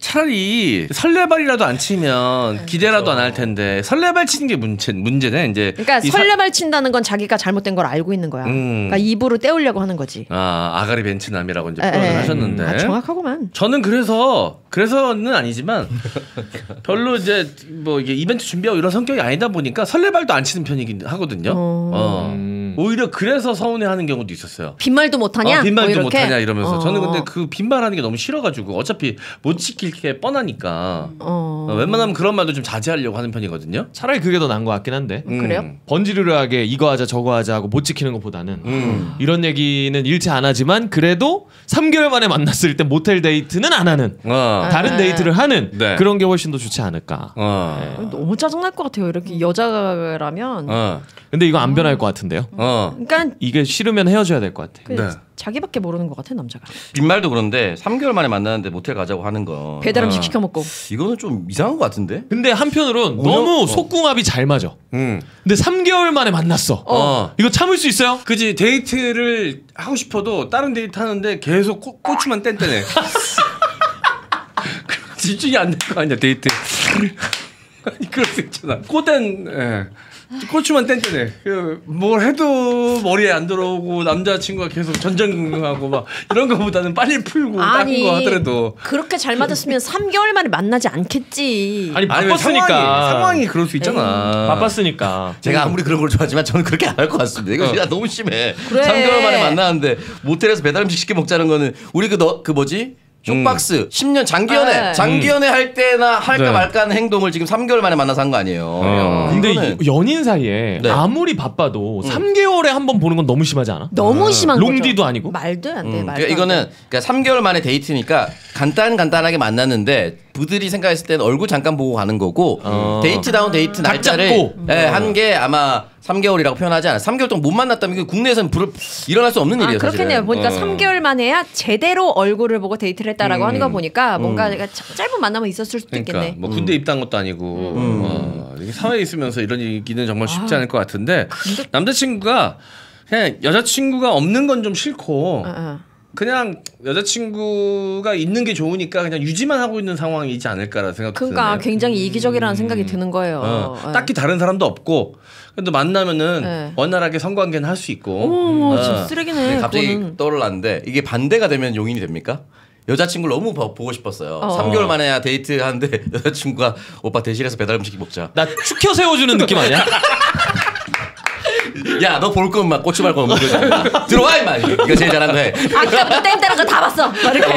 차라리 설레발이라도 안 치면 기대라도 안 할 텐데 설레발 치는 게 문제, 문제네 이제. 그러니까 설레발 친다는 건 자기가 잘못된 걸 알고 있는 거야. 음. 그러니까 입으로 때우려고 하는 거지. 아, 아가리 벤츠남이라고 이제 표현을 하셨는데. 아, 정확하구만. 저는 그래서 그래서는 아니지만 별로 이제 뭐 이게 이벤트 준비하고 이런 성격이 아니다 보니까 설레발도 안 치는 편이긴 하거든요. 어. 어. 오히려 그래서 서운해하는 경우도 있었어요. 빈말도 못하냐? 어, 빈말도 뭐 못하냐 이러면서. 어. 저는 근데 그 빈말하는 게 너무 싫어가지고 어차피 못 지킬 게 뻔하니까 어. 어, 웬만하면 그런 말도 좀 자제하려고 하는 편이거든요. 차라리 그게 더 나은 것 같긴 한데. 음. 그래요? 번지르르하게 이거 하자 저거 하자 하고 못 지키는 것보다는 음. 이런 얘기는 일치 안 하지만 그래도 삼 개월 만에 만났을 때 모텔 데이트는 안 하는 어. 다른 데이트를 하는 네. 그런 게 훨씬 더 좋지 않을까. 어. 네. 너무 짜증날 것 같아요 이렇게 여자라면. 어. 근데 이거 안 변할 것 같은데요. 어. 그러니까 이게 싫으면 헤어져야 될 것 같아. 그 네. 자기밖에 모르는 것 같아 남자가. 빈말도 그런데 삼 개월 만에 만났는데 모텔 가자고 하는 거. 배달 음식 어. 시켜 먹고. 이거는 좀 이상한 것 같은데. 근데 한편으론 어, 너무 어. 속궁합이 잘 맞아. 음. 근데 삼 개월 만에 만났어. 어. 어. 이거 참을 수 있어요? 그지. 데이트를 하고 싶어도 다른 데이트 하는데 계속 고, 고추만 뗀떼네. 집중이 안 될 거 아니야 데이트. 아니 그럴 수 있잖아. 꼬댄. 예. 고추만 땡땡해. 뭘 해도 머리에 안 들어오고 남자친구가 계속 전전긍긍하고 막 이런 거보다는 빨리 풀고 다른 거 하더라도 그렇게 잘 맞았으면 삼 개월 만에 만나지 않겠지. 아니 바빴으니까. 상황이, 상황이 그럴 수 있잖아. 에이. 바빴으니까. 제가 아무리 그런 걸 좋아하지만 저는 그렇게 안 할 것 같습니다. 이거 진짜 너무 심해. 그래. 삼 개월 만에 만나는데 모텔에서 배달음식 시켜 먹자는 거는 우리 그 너 그 뭐지? 쪽박스 음. 십 년 장기연애 아, 네. 장기연애 할 때나 할까 네. 말까 하는 행동을 지금 삼 개월 만에 만나서 한 거 아니에요. 어. 근데 이거는... 연인 사이에 네. 아무리 바빠도 음. 삼 개월에 한 번 보는 건 너무 심하지 않아? 너무 음. 심한 거죠. 롱디도 아니고 말도 안 돼. 음. 말도 그러니까 이거는 그러니까 삼 개월 만에 데이트니까 간단간단하게 만났는데 그들이 생각했을 때는 얼굴 잠깐 보고 가는 거고 어. 데이트다운 데이트 날짜를 네, 한 게 아마 삼 개월이라고 표현하지 않아요. 삼 개월 동안 못 만났다면 국내에서는 불을 일어날 수 없는 아, 일이에요. 그렇겠네요. 보니까 어. 삼 개월 만에야 제대로 얼굴을 보고 데이트를 했다라고 음. 하는 거 보니까 뭔가 음. 짧은 만남은 있었을 수도 그러니까, 있겠네. 뭐 군대 음. 입대한 것도 아니고 음. 어, 사회에 있으면서 이런 얘기는 정말 쉽지 아. 않을 것 같은데 근데... 남자친구가 그냥 여자친구가 없는 건 좀 싫고 아, 아. 그냥 여자친구가 있는 게 좋으니까 그냥 유지만 하고 있는 상황이지 않을까라는 생각이 드네요. 그러니까 드네요. 굉장히 이기적이라는 음. 생각이 드는 거예요. 어. 네. 딱히 다른 사람도 없고 근데 만나면은 네. 원활하게 성관계는 할 수 있고. 오, 음. 진짜 쓰레기네. 갑자기 그거는. 떠올랐는데 이게 반대가 되면 용인이 됩니까? 여자친구를 너무 보고 싶었어요. 어. 삼 개월 만에야 데이트하는데 여자친구가 오빠 대실에서 배달 음식 먹자. 나 축혀 세워주는 느낌 아니야? 야, 너 볼 거 막 고추발 거 먹여줘. 들어와 임마. 이거 제일 잘한 거 해. 아까부터 땜 따는 거 다 봤어. 이렇게.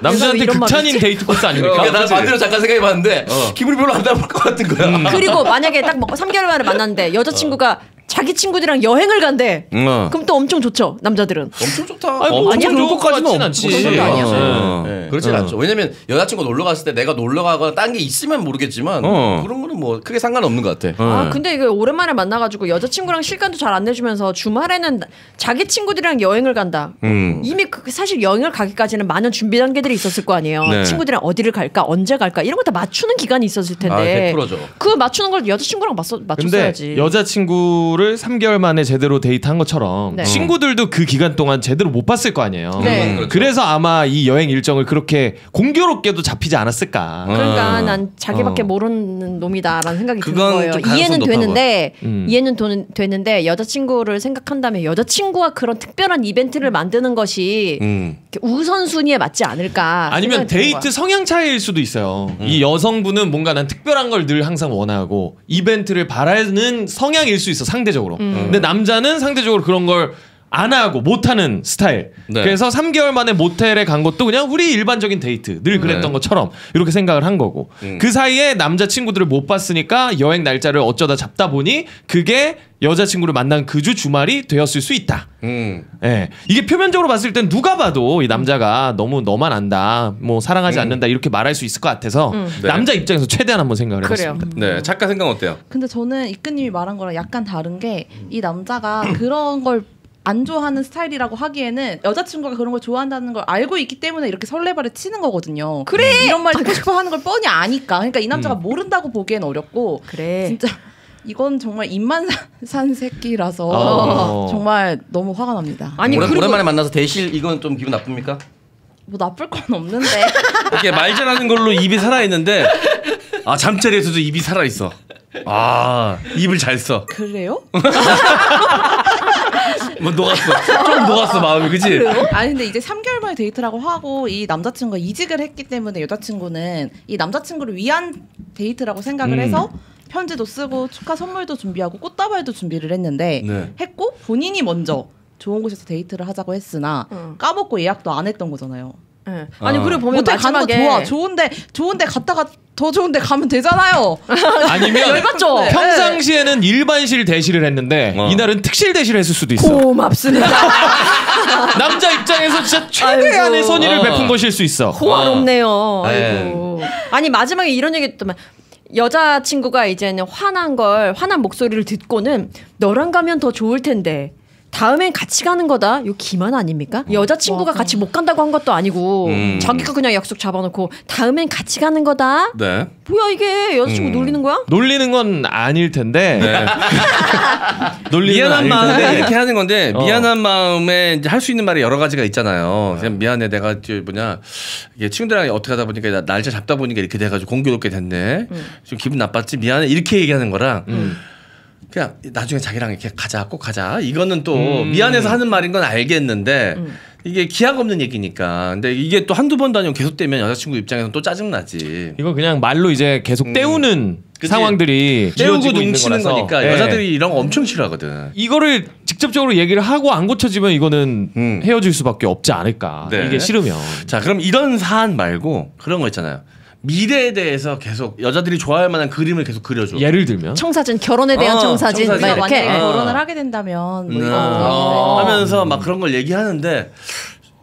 남자한테 극찬인 데이트 코스 아닙니까? 어, 나 반대로 잠깐 생각해봤는데 어. 기분이 별로 안 나쁠 것 같은 거야. 음. 그리고 만약에 딱 먹고 삼 개월 만에 만났는데 여자친구가 어. 자기 친구들이랑 여행을 간대. 음. 그럼 또 엄청 좋죠 남자들은. 엄청 좋다. 아니, 뭐 엄청 좋을 것까지는 않지. 그건 아니야. 어. 네. 그렇진 어. 않죠. 왜냐면 여자친구 놀러 갔을 때 내가 놀러 가거나 딴 게 있으면 모르겠지만 어. 그런 거는 뭐 크게 상관없는 것 같아. 어. 아 근데 이거 오랜만에 만나가지고 여자친구랑 시간도 잘 안 내주면서 주말에는 자기 친구들이랑 여행을 간다. 음. 이미 그 사실 여행을 가기까지는 많은 준비 단계들이 있었을 거 아니에요. 네. 친구들이랑 어디를 갈까 언제 갈까 이런 거 다 맞추는 기간이 있었을 텐데. 아, 백 퍼센트죠. 그 맞추는 걸 여자친구랑 맞서, 맞췄어야지. 근데 여자친구 를 삼 개월 만에 제대로 데이트한 것처럼 네. 친구들도 그 기간 동안 제대로 못 봤을 거 아니에요. 네. 음, 그래서 아마 이 여행 일정을 그렇게 공교롭게도 잡히지 않았을까. 그러니까 어. 난 자기밖에 어. 모르는 놈이다라는 생각이 드는 거예요. 이해는 되는데 음. 이해는 도는, 되는데 여자친구를 생각한다면 여자친구와 그런 특별한 이벤트를 만드는 것이 음. 우선순위에 맞지 않을까. 아니면 데이트 거야. 성향 차이일 수도 있어요. 음. 이 여성분은 뭔가 난 특별한 걸 늘 항상 원하고 이벤트를 바라는 성향일 수 있어 상대적으로. 음. 근데 남자는 상대적으로 그런 걸 안 하고 못하는 스타일. 네. 그래서 삼 개월 만에 모텔에 간 것도 그냥 우리 일반적인 데이트 늘 그랬던 네. 것처럼 이렇게 생각을 한 거고 음. 그 사이에 남자친구들을 못 봤으니까 여행 날짜를 어쩌다 잡다 보니 그게 여자친구를 만난 그 주 주말이 되었을 수 있다. 음. 예. 이게 표면적으로 봤을 땐 누가 봐도 이 남자가 음. 너무 너만 안다 뭐 사랑하지 음. 않는다 이렇게 말할 수 있을 것 같아서 음. 네. 남자 입장에서 최대한 한번 생각을 해봤습니다. 음. 네, 작가 생각 어때요? 근데 저는 이끄님이 말한 거랑 약간 다른 게 이 남자가 그런 걸 안 좋아하는 스타일이라고 하기에는 여자친구가 그런 걸 좋아한다는 걸 알고 있기 때문에 이렇게 설레발을 치는 거거든요. 그래! 이런 말 듣고 싶어 하는 걸 뻔히 아니까. 그러니까 이 남자가 음. 모른다고 보기엔 어렵고 그래. 진짜 이건 정말 입만 산 새끼라서 어. 정말 너무 화가 납니다. 아니 오랜, 그리고... 오랜만에 만나서 대실 이건 좀 기분 나쁩니까? 뭐 나쁠 건 없는데 이게 말 잘하는 걸로 입이 살아있는데 아 잠자리에서도 입이 살아있어. 아 입을 잘 써. 그래요? 뭐 녹았어. 좀 녹았어 마음이 그치? 아니 근데 이제 삼 개월 만에 데이트라고 하고 이 남자친구가 이직을 했기 때문에 여자친구는 이 남자친구를 위한 데이트라고 생각을 음. 해서 편지도 쓰고 축하 선물도 준비하고 꽃다발도 준비를 했는데 네. 했고 본인이 먼저 좋은 곳에서 데이트를 하자고 했으나 음. 까먹고 예약도 안 했던 거잖아요. 네. 아니 어. 그리고 보면 모텔 마지막에 가는 거 좋아. 좋은데 좋은데 갔다가 더 좋은데 가면 되잖아요. 아니면 열받죠. 네. 평상시에는 일반실 대시를 했는데 어. 이날은 특실 대시를 했을 수도 있어. 고맙습니다. 남자 입장에서 진짜 최대한의 아이고. 선의를 어. 베푼 것일 수 있어. 호화롭네요. 어. 아이고. 아니 마지막에 이런 얘기 했더만. 여자친구가 이제는 화난 걸 화난 목소리를 듣고는 너랑 가면 더 좋을 텐데. 다음엔 같이 가는 거다. 요 기만 아닙니까? 어. 여자친구가 맞아. 같이 못 간다고 한 것도 아니고 음. 자기가 그냥 약속 잡아놓고 다음엔 같이 가는 거다. 네. 뭐야 이게 여자친구 음. 놀리는 거야? 놀리는 건 아닐 텐데 네. 놀리는 미안한 마음에 이렇게 하는 건데 어. 미안한 마음에 이제 할 수 있는 말이 여러 가지가 있잖아요. 그냥 미안해 내가 뭐냐 이게 친구들이랑 어떻게 하다 보니까 날짜 잡다 보니까 이렇게 돼가지고 공교롭게 됐네. 음. 좀 기분 나빴지 미안해 이렇게 얘기하는 거랑 음. 그냥 나중에 자기랑 이렇게 가자 꼭 가자 이거는 또 음. 미안해서 하는 말인 건 알겠는데 음. 이게 기약 없는 얘기니까. 근데 이게 또 한두 번도 아니고 계속되면 여자친구 입장에서는 또 짜증나지. 이거 그냥 말로 이제 계속 음. 때우는 그치? 상황들이 때우고 눈치는 거니까 네. 여자들이 이런 거 엄청 싫어하거든. 이거를 직접적으로 얘기를 하고 안 고쳐지면 이거는 음. 헤어질 수밖에 없지 않을까. 네. 이게 싫으면. 자 그럼 이런 사안 말고 그런 거 있잖아요. 미래에 대해서 계속 여자들이 좋아할 만한 그림을 계속 그려줘. 예를 들면 청사진, 결혼에 대한 어, 청사진, 청사진 막 이렇게 만약에 어. 결혼을 하게 된다면 뭐 음. 어. 하면서 막 그런 걸 얘기하는데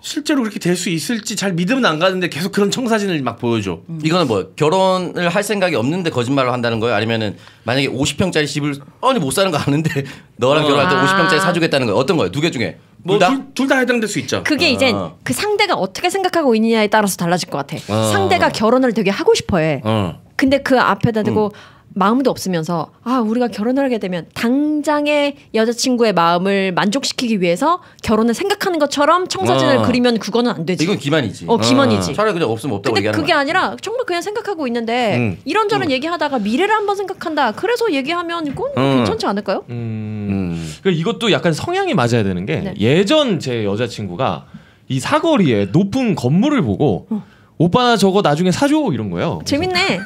실제로 그렇게 될 수 있을지 잘 믿음은 안 가는데 계속 그런 청사진을 막 보여줘. 음. 이거는 뭐 결혼을 할 생각이 없는데 거짓말을 한다는 거예요? 아니면은 만약에 오십 평짜리 집을 아니 못 사는 거 아는데 너랑 어. 결혼할 때 오십 평짜리 사주겠다는 거예요? 어떤 거예요? 두 개 중에? 뭐 둘 다 해당될 수 있죠. 그게 아. 이제 그 상대가 어떻게 생각하고 있느냐에 따라서 달라질 것 같아. 아. 상대가 결혼을 되게 하고 싶어해. 아. 근데 그 앞에다 대고 음. 마음도 없으면서 아 우리가 결혼을 하게 되면 당장의 여자친구의 마음을 만족시키기 위해서 결혼을 생각하는 것처럼 청사진을 아. 그리면 그거는 안 되지. 이건 기만이지. 어 기만이지. 아. 차라리 그냥 없으면 없다고 얘기하는 거야. 근데 그게 아니라 정말 그냥 생각하고 있는데 음. 이런저런 음. 얘기하다가 미래를 한번 생각한다. 그래서 얘기하면 이건 음. 괜찮지 않을까요? 음. 음. 그러니까 이것도 약간 성향이 맞아야 되는 게 네. 예전 제 여자친구가 이 사거리에 높은 건물을 보고 어. 오빠 나 저거 나중에 사줘 이런 거예요. 재밌네.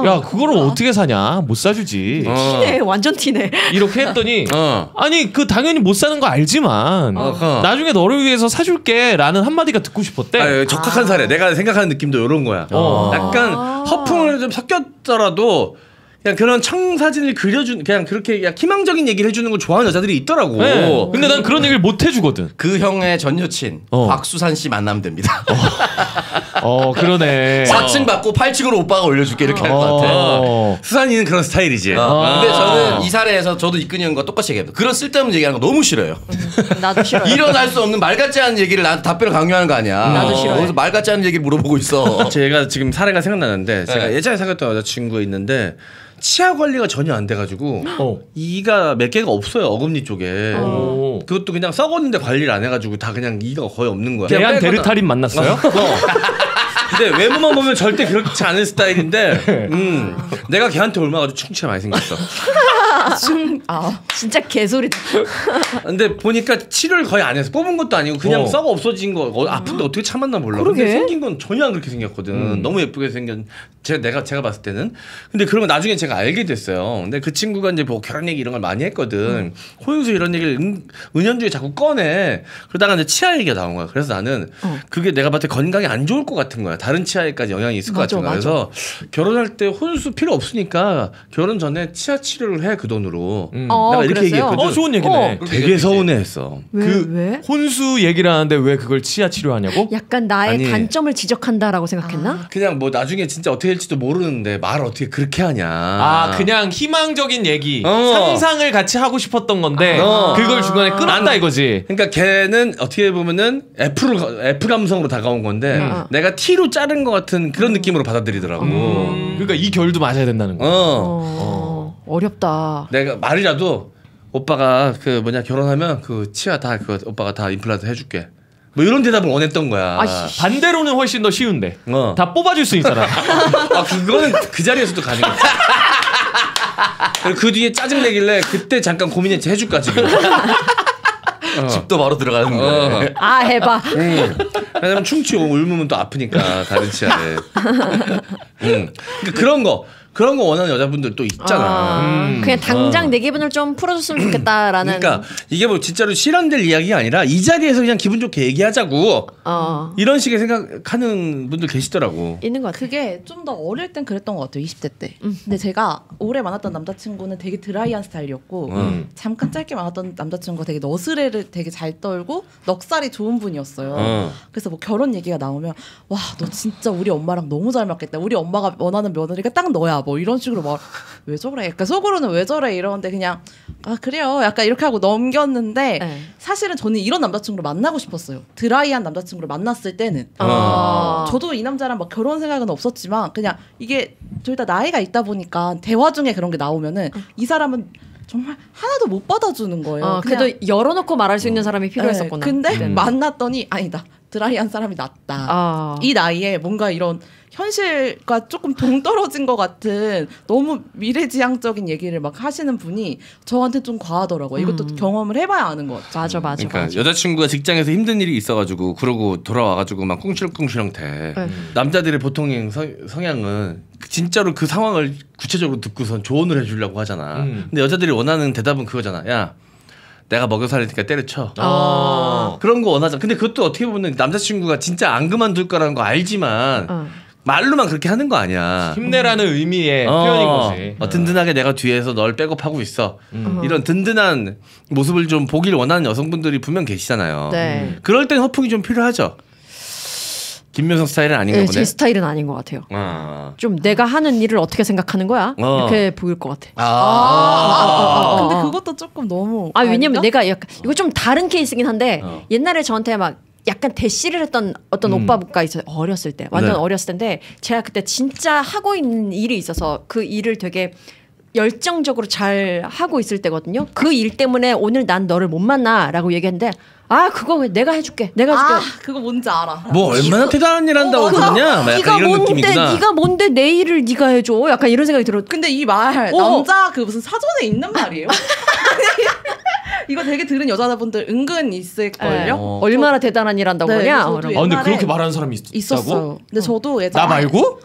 어, 야 그거를 어. 어떻게 사냐, 못 사주지. 어. 티네, 완전 티네. 이렇게 했더니 어. 아니 그 당연히 못 사는 거 알지만 어. 나중에 너를 위해서 사줄게 라는 한마디가 듣고 싶었대. 아니, 적합한 아. 사례. 내가 생각하는 느낌도 이런 거야. 어. 약간 아. 허풍을 좀 섞였더라도 그냥 그런 청사진을 그려준, 그냥 그렇게 그냥 희망적인 얘기를 해주는 걸 좋아하는 여자들이 있더라고. 네. 근데 난 그런 얘기를 못 해주거든. 그 형의 전 여친 어. 곽수산 씨 만나면 됩니다. 어, 어 그러네. 사 층 받고 팔 층으로 오빠가 올려줄게 이렇게 할 것 어. 같아. 어. 수산이는 그런 스타일이지. 어. 어. 근데 저는 이 사례에서 저도 이끈이 형과 똑같이 얘기합니다. 그런 쓸데없는 얘기하는 거 너무 싫어요. 음, 나도 싫어. 일어날 수 없는 말 같지 않은 얘기를 나한테 답변을 강요하는 거 아니야. 나도 싫어. 그래서 말 같지 않은 얘기 물어보고 있어. 제가 지금 사례가 생각나는데 제가 네. 예전에 사귀었던 여자친구 있는데. 치아 관리가 전혀 안 돼가지고 어. 이가 몇 개가 없어요. 어금니 쪽에. 오. 그것도 그냥 썩었는데 관리를 안 해가지고 다 그냥 이가 거의 없는 거야. 대한 데르타린 만났어요? 어. 근데 외모만 보면 절대 그렇지 않은 스타일인데 음, 내가 걔한테 얼마나 충치가 많이 생겼어. 아, 진짜 개소리다. 근데 보니까 치료를 거의 안 해서 뽑은 것도 아니고 그냥 어. 썩어 없어진 거. 어, 아픈데 어떻게 참았나 몰라. 그러게? 근데 생긴 건 전혀 안 그렇게 생겼거든. 음. 너무 예쁘게 생겼. 제가 내가 제가 봤을 때는. 근데 그러면 나중에 제가 알게 됐어요. 근데 그 친구가 이제 뭐 결혼 얘기 이런 걸 많이 했거든. 음. 호윤수 이런 얘기를 은, 은연중에 자꾸 꺼내. 그러다가 이제 치아 얘기가 나온 거야. 그래서 나는 어. 그게 내가 봤을 때 건강에 안 좋을 것 같은 거야. 다른 치아에까지 영향이 있을 맞아, 것 같은 거야. 그래서 결혼할 때 혼수 필요 없으니까 결혼 전에 치아 치료를 해 그 돈으로. 음. 어, 내가 이렇게 얘기했거든. 어, 좋은 얘기네. 어. 되게 서운해했어. 왜, 그 왜? 혼수 얘기를 하는데 왜 그걸 치아 치료하냐고? 약간 나의 아니, 단점을 지적한다라고 생각했나? 아. 그냥 뭐 나중에 진짜 어떻게 될지도 모르는데 말을 어떻게 그렇게 하냐. 아 그냥 희망적인 얘기. 어. 상상을 같이 하고 싶었던 건데 아. 그걸 중간에 끊었다 이거지. 그러니까 걔는 어떻게 보면은 F로, F 감성으로 다가온 건데 음. 내가 T로 자른 것 같은 그런 느낌으로 받아들이더라고. 음. 그러니까 이 결도 맞아야 된다는 거야. 어. 어. 어. 어렵다. 내가 말이라도 오빠가 그 뭐냐 결혼하면 그 치아 다 그 오빠가 다 임플란트 해줄게. 뭐 이런 대답을 원했던 거야. 아이씨. 반대로는 훨씬 더 쉬운데. 어. 다 뽑아줄 수 있잖아. 아 그거는 그 자리에서도 가능했어. 그 뒤에 짜증 내길래 그때 잠깐 고민했지 해줄까 지금. 어. 집도 바로 들어가는 거야. 어. 아 해봐. 응. 왜냐면 충치 울면 또 아프니까 다른 치아에. 응. 그러니까 그런 거 그런 거 원하는 여자분들 또 있잖아. 아, 음. 그냥 당장 어. 내 기분을 좀 풀어줬으면 좋겠다라는. 그러니까 이게 뭐 진짜로 실현될 이야기가 아니라 이 자리에서 그냥 기분 좋게 얘기하자고. 어. 이런 식의 생각하는 분들 계시더라고. 있는 것 같아. 그게 좀 더 어릴 땐 그랬던 것 같아요. 이십 대 때. 음. 근데 제가 오래 만났던 남자친구는 되게 드라이한 스타일이었고 음. 잠깐 짧게 만났던 남자친구가 되게 너스레를 되게 잘 떨고 넉살이 좋은 분이었어요. 음. 그래서 뭐 결혼 얘기가 나오면 와, 너 진짜 우리 엄마랑 너무 잘 맞겠다. 우리 엄마가 원하는 며느리가 딱 너야. 뭐 이런 식으로 막 왜 저래? 약간 속으로는 왜 저래? 이러는데 그냥 아 그래요. 약간 이렇게 하고 넘겼는데 네. 사실은 저는 이런 남자친구를 만나고 싶었어요. 드라이한 남자친구를 만났을 때는 아. 저도 이 남자랑 막 결혼 생각은 없었지만 그냥 이게 둘 다 나이가 있다 보니까 대화 중에 그런 게 나오면은 이 사람은 정말 하나도 못 받아주는 거예요. 아, 그래도 열어놓고 말할 수 있는 사람이 필요했었구나. 네. 근데 음. 만났더니 아니다. 드라이한 사람이 낫다. 아. 이 나이에 뭔가 이런 현실과 조금 동떨어진 것 같은 너무 미래지향적인 얘기를 막 하시는 분이 저한테 좀 과하더라고요. 이것도 음. 경험을 해봐야 아는 것 같아요. 맞아 맞아. 그러니까 맞아. 여자친구가 직장에서 힘든 일이 있어가지고 그러고 돌아와가지고 막 꿍실꿍실 형태. 음. 남자들의 보통 성향은 진짜로 그 상황을 구체적으로 듣고선 조언을 해주려고 하잖아. 음. 근데 여자들이 원하는 대답은 그거잖아. 야. 내가 먹여 살리니까 때려쳐. 아 그런 거 원하잖아. 근데 그것도 어떻게 보면 남자친구가 진짜 안 그만둘 거라는 거 알지만 어. 말로만 그렇게 하는 거 아니야. 힘내라는 음. 의미의 어. 표현인 거지. 어, 든든하게 내가 뒤에서 널 백업하고 있어. 음. 이런 든든한 모습을 좀 보길 원하는 여성분들이 분명 계시잖아요. 네. 그럴 땐 허풍이 좀 필요하죠. 김명성 스타일은 아닌가 네, 보네. 제 스타일은 아닌 것 같아요. 아. 좀 내가 하는 일을 어떻게 생각하는 거야? 어. 이렇게 보일 것 같아. 아. 아. 아. 아. 근데 그것도 조금 너무. 아 아닌가? 왜냐면 내가 약간 이거 좀 다른 케이스긴 한데 어. 옛날에 저한테 막 약간 대시를 했던 어떤 음. 오빠가 있어요. 어렸을 때 완전 네. 어렸을 때인데 제가 그때 진짜 하고 있는 일이 있어서 그 일을 되게 열정적으로 잘 하고 있을 때거든요. 그 일 때문에 오늘 난 너를 못 만나라고 얘기했는데. 아 그거 왜 내가 해줄게 내가 해줄게 아 그거 뭔지 알아. 뭐 얼마나 이거, 대단한 일 한다고 그러냐. 네가 뭔데 느낌이구나. 네가 뭔데 내 일을 네가 해줘 약간 이런 생각이 들어. 근데 이 말 남자 그 무슨 사전에 있는 말이에요? 이거 되게 들은 여자분들 은근 있을걸요? 어. 얼마나 대단한 일 한다고 그러냐. 네, 아 근데 그렇게 말하는 사람이 있, 있었어요. 있다고? 근데 저도 예전에 나 말고?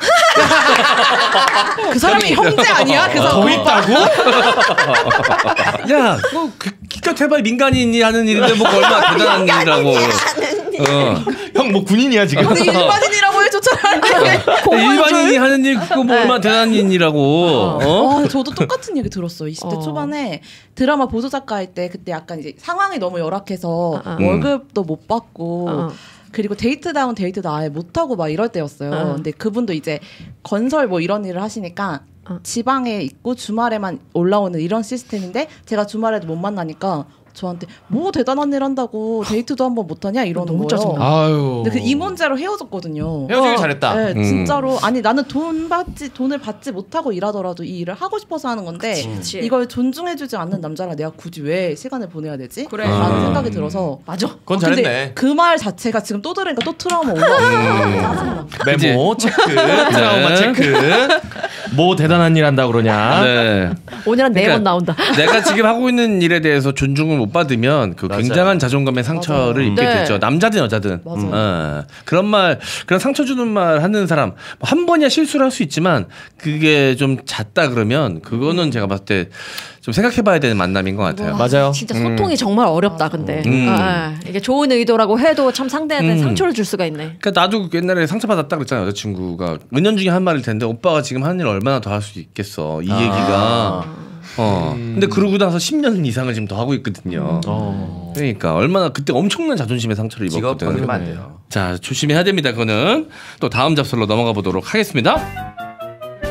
그 사람이 형제 아니야? 그 사람 더 있다고? 야, 뭐 기껏 해봐야 민간인이 하는 일인데 뭐 얼마나 대단한 일이라고. 어. 형 뭐 군인이야 지금? 우리 일반인이라고 해줬잖아. 일반인이 하는 일 그거 뭐 얼마나 대단한 일이라고. 어. 어? 어, 저도 똑같은 얘기 들었어요. 이십 대 어. 초반에 드라마 보조 작가 할 때 그때 약간 이제 상황이 너무 열악해서 아, 아. 월급도 음. 못 받고. 아. 그리고 데이트다운 데이트도 아예 못하고 막 이럴 때였어요. 어. 근데 그분도 이제 건설 뭐 이런 일을 하시니까 어. 지방에 있고 주말에만 올라오는 이런 시스템인데 제가 주말에도 못 만나니까 저한테 뭐 대단한 일 한다고 데이트도 한번 못하냐 이러는 너무 거예요. 짜증나. 아유. 근데 그 이 문제로 헤어졌거든요. 헤어지길 어. 잘했다. 네, 음. 진짜로. 아니 나는 돈 받지, 돈을 받지 못하고 일하더라도 이 일을 하고 싶어서 하는 건데 그치, 그치. 이걸 존중해주지 않는 남자라 내가 굳이 왜 시간을 보내야 되지? 그래. 라는 음. 생각이 들어서. 맞아. 그건 아, 잘했네. 그 말 자체가 지금 또 들으니까 또 트라우마 온다. 음. 메모 체크. 트라우마 체크. 뭐 대단한 일 한다고 그러냐. 네. 오늘은 네 번 그러니까 나온다. 내가 지금 하고 있는 일에 대해서 존중을 못 받으면 그 맞아요. 굉장한 자존감의 상처를 맞아요. 입게 네. 되죠. 남자든 여자든. 음. 어. 그런 말, 그런 상처 주는 말 하는 사람 한 번이야 실수를 할 수 있지만 그게 좀 잦다 그러면 그거는 음. 제가 봤을 때 좀 생각해봐야 되는 만남인 것 같아요. 와, 맞아요. 진짜 소통이 음. 정말 어렵다. 근데 음. 아, 이게 좋은 의도라고 해도 참 상대한테 음. 상처를 줄 수가 있네. 그러니까 나도 옛날에 상처받았다 그랬잖아요. 여자친구가 은연중에 한 말일 텐데 오빠가 지금 하는 일 얼마나 더 할 수 있겠어 이 아. 얘기가. 어. 음. 근데 그러고 나서 십 년 이상을 지금 더 하고 있거든요. 음. 그러니까 얼마나 그때 엄청난 자존심의 상처를 입었거든. 직업 버리면 안 돼요. 자, 조심해야 됩니다. 그거는 또 다음 잡설로 넘어가 보도록 하겠습니다.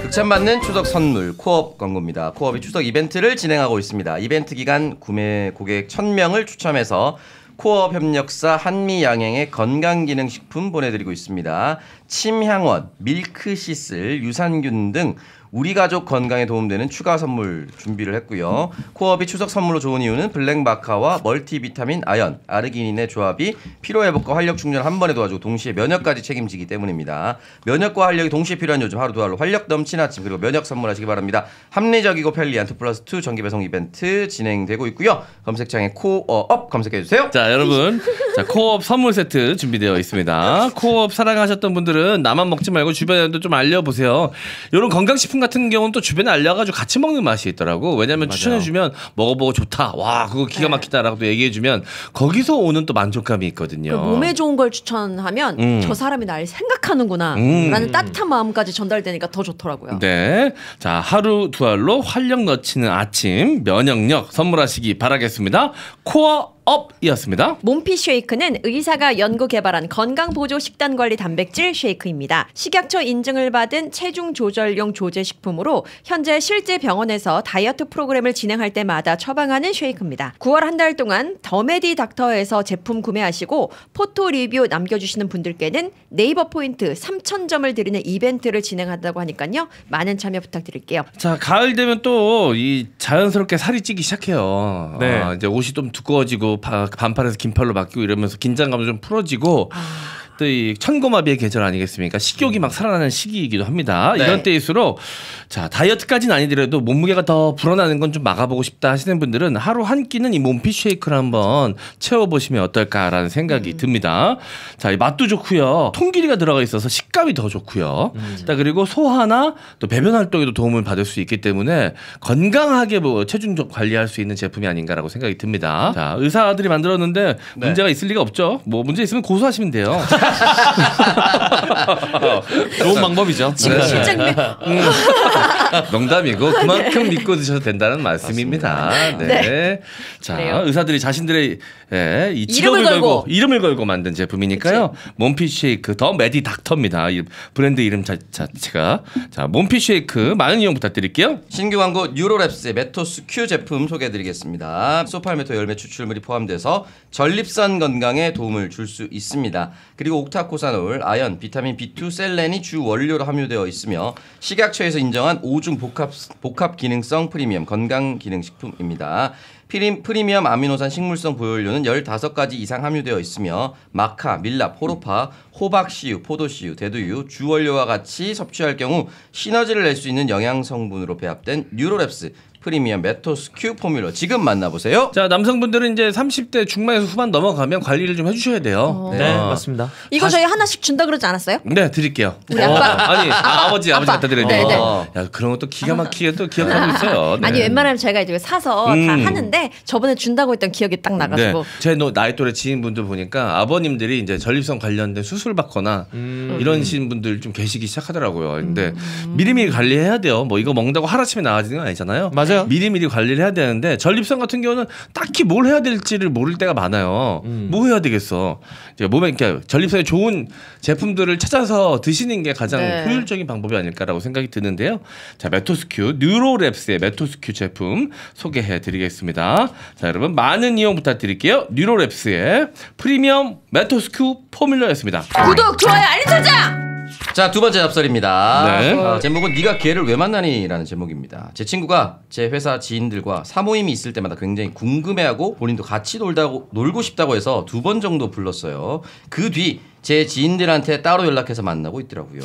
극찬받는 추석 선물 코어업 광고입니다. 코어업이 추석 이벤트를 진행하고 있습니다. 이벤트 기간 구매 고객 천 명을 추첨해서 코어업 협력사 한미양행의 건강기능식품 보내드리고 있습니다. 침향원, 밀크시슬, 유산균 등 우리 가족 건강에 도움되는 추가 선물 준비를 했고요. 코어업이 추석 선물로 좋은 이유는 블랙마카와 멀티비타민 아연, 아르기닌의 조합이 피로회복과 활력 충전을 한 번에 도와주고 동시에 면역까지 책임지기 때문입니다. 면역과 활력이 동시에 필요한 요즘 하루두알로 활력 넘치는 아침 그리고 면역 선물하시기 바랍니다. 합리적이고 편리한 투 플러스 투 정기배송 이벤트 진행되고 있고요. 검색창에 코어업 검색해주세요. 자 여러분, 자 코어업 선물 세트 준비되어 있습니다. 코어업 사랑하셨던 분들은 나만 먹지 말고 주변에도 좀 알려보세요. 이런 건강식품 같은 경우는 또 주변에 알려가지고 같이 먹는 맛이 있더라고. 왜냐면 맞아요. 추천해주면 먹어보고 좋다, 와 그거 기가 막히다라고 네. 얘기해주면 거기서 오는 또 만족감이 있거든요. 몸에 좋은 걸 추천하면 음. 저 사람이 날 생각하는구나 음. 라는 따뜻한 마음까지 전달되니까 더 좋더라고요. 네, 자 하루 두 알로 활력 넘치는 아침 면역력 선물하시기 바라겠습니다. 코어 업이었습니다. 몸핏 쉐이크는 의사가 연구 개발한 건강보조 식단관리 단백질 쉐이크입니다. 식약처 인증을 받은 체중 조절용 조제 식품으로 현재 실제 병원에서 다이어트 프로그램을 진행할 때마다 처방하는 쉐이크입니다. 구월 한 달 동안 더메디 닥터에서 제품 구매하시고 포토 리뷰 남겨주시는 분들께는 네이버 포인트 삼천 점을 드리는 이벤트를 진행한다고 하니까요. 많은 참여 부탁드릴게요. 자 가을 되면 또 이 자연스럽게 살이 찌기 시작해요. 네. 아, 이제 옷이 좀 두꺼워지고 바, 반팔에서 긴팔로 바뀌고 이러면서 긴장감도 좀 풀어지고 아... 또 이 천고마비의 계절 아니겠습니까? 식욕이 막 살아나는 시기이기도 합니다. 네. 이런 때일수록 자 다이어트까지는 아니더라도 몸무게가 더 불어나는 건 좀 막아보고 싶다 하시는 분들은 하루 한 끼는 이 몸핏 쉐이크를 한번 채워보시면 어떨까라는 생각이 음. 듭니다. 자 이 맛도 좋고요, 통기리가 들어가 있어서 식감이 더 좋고요. 음. 자 그리고 소화나 또 배변 활동에도 도움을 받을 수 있기 때문에 건강하게 뭐 체중 관리할 수 있는 제품이 아닌가라고 생각이 듭니다. 자 의사들이 만들었는데 네. 문제가 있을 리가 없죠. 뭐 문제 있으면 고소하시면 돼요. 좋은 방법이죠. 지금 네. 실장님 음. 농담이고 그만큼 네. 믿고 드셔도 된다는 말씀입니다. 네. 네. 자 그래요. 의사들이 자신들의 예, 이 직업을 걸고, 걸고 이름을 걸고 만든 제품이니까요. 몸핏 쉐이크 더 메디 닥터입니다. 이 브랜드 이름 자, 자체가 자 몸핏 쉐이크 많은 이용 부탁드릴게요. 신규 광고 뉴로랩스의 메토스큐 제품 소개해드리겠습니다. 소팔메토 열매 추출물이 포함돼서 전립선 건강에 도움을 줄 수 있습니다. 그리고 옥타코사놀, 아연, 비타민 비 투, 셀렌이 주 원료로 함유되어 있으며 식약처에서 인정한 오중 복합, 복합 기능성 프리미엄 건강기능식품입니다. 프리미엄 아미노산 식물성 보혈료는 열다섯 가지 이상 함유되어 있으며 마카, 밀랍, 호로파, 호박씨유, 포도씨유, 대두유, 주원료와 같이 섭취할 경우 시너지를 낼 수 있는 영양성분으로 배합된 뉴로랩스 프리미엄 메토스큐 포뮬러 지금 만나보세요. 자, 남성분들은 이제 삼십 대 중반에서 후반 넘어가면 관리를 좀 해주셔야 돼요. 네, 네, 맞습니다. 이거 저희 하나씩 준다 그러지 않았어요? 네, 드릴게요. 우리 아빠, 어, 아니 아빠, 아버지 아빠. 아버지 갖다 드렸는데. 어, 야, 그런 것도 기가 막히게 또 기억하고 있어요. 네. 아니 웬만하면 제가 이제 사서 음. 다 하는데 저번에 준다고 했던 기억이 딱 나가지고. 네. 제 나이 또래 지인분들 보니까 아버님들이 이제 전립선 관련된 수술 받거나 음. 이런신 분들 좀 계시기 시작하더라고요. 근데 음. 미리미리 관리해야 돼요. 뭐 이거 먹는다고 하루아침에 나아지는 건 아니잖아요. 맞아요. 미리미리 관리를 해야 되는데 전립선 같은 경우는 딱히 뭘 해야 될지를 모를 때가 많아요. 음. 뭐 해야 되겠어. 이제 몸에 그러니까 전립선에 좋은 제품들을 찾아서 드시는 게 가장 네. 효율적인 방법이 아닐까라고 생각이 드는데요. 자, 메토스큐 뉴로랩스의 메토스큐 제품 소개해드리겠습니다. 자, 여러분 많은 이용 부탁드릴게요. 뉴로랩스의 프리미엄 메토스큐 포뮬러였습니다. 구독, 좋아요, 알림 설정! 자, 두 번째 잡설입니다. 네. 어, 제목은 네가 걔를 왜 만나니? 라는 제목입니다. 제 친구가 제 회사 지인들과 사모임이 있을 때마다 굉장히 궁금해하고 본인도 같이 놀다고, 놀고 싶다고 해서 두 번 정도 불렀어요. 그 뒤 제 지인들한테 따로 연락해서 만나고 있더라고요.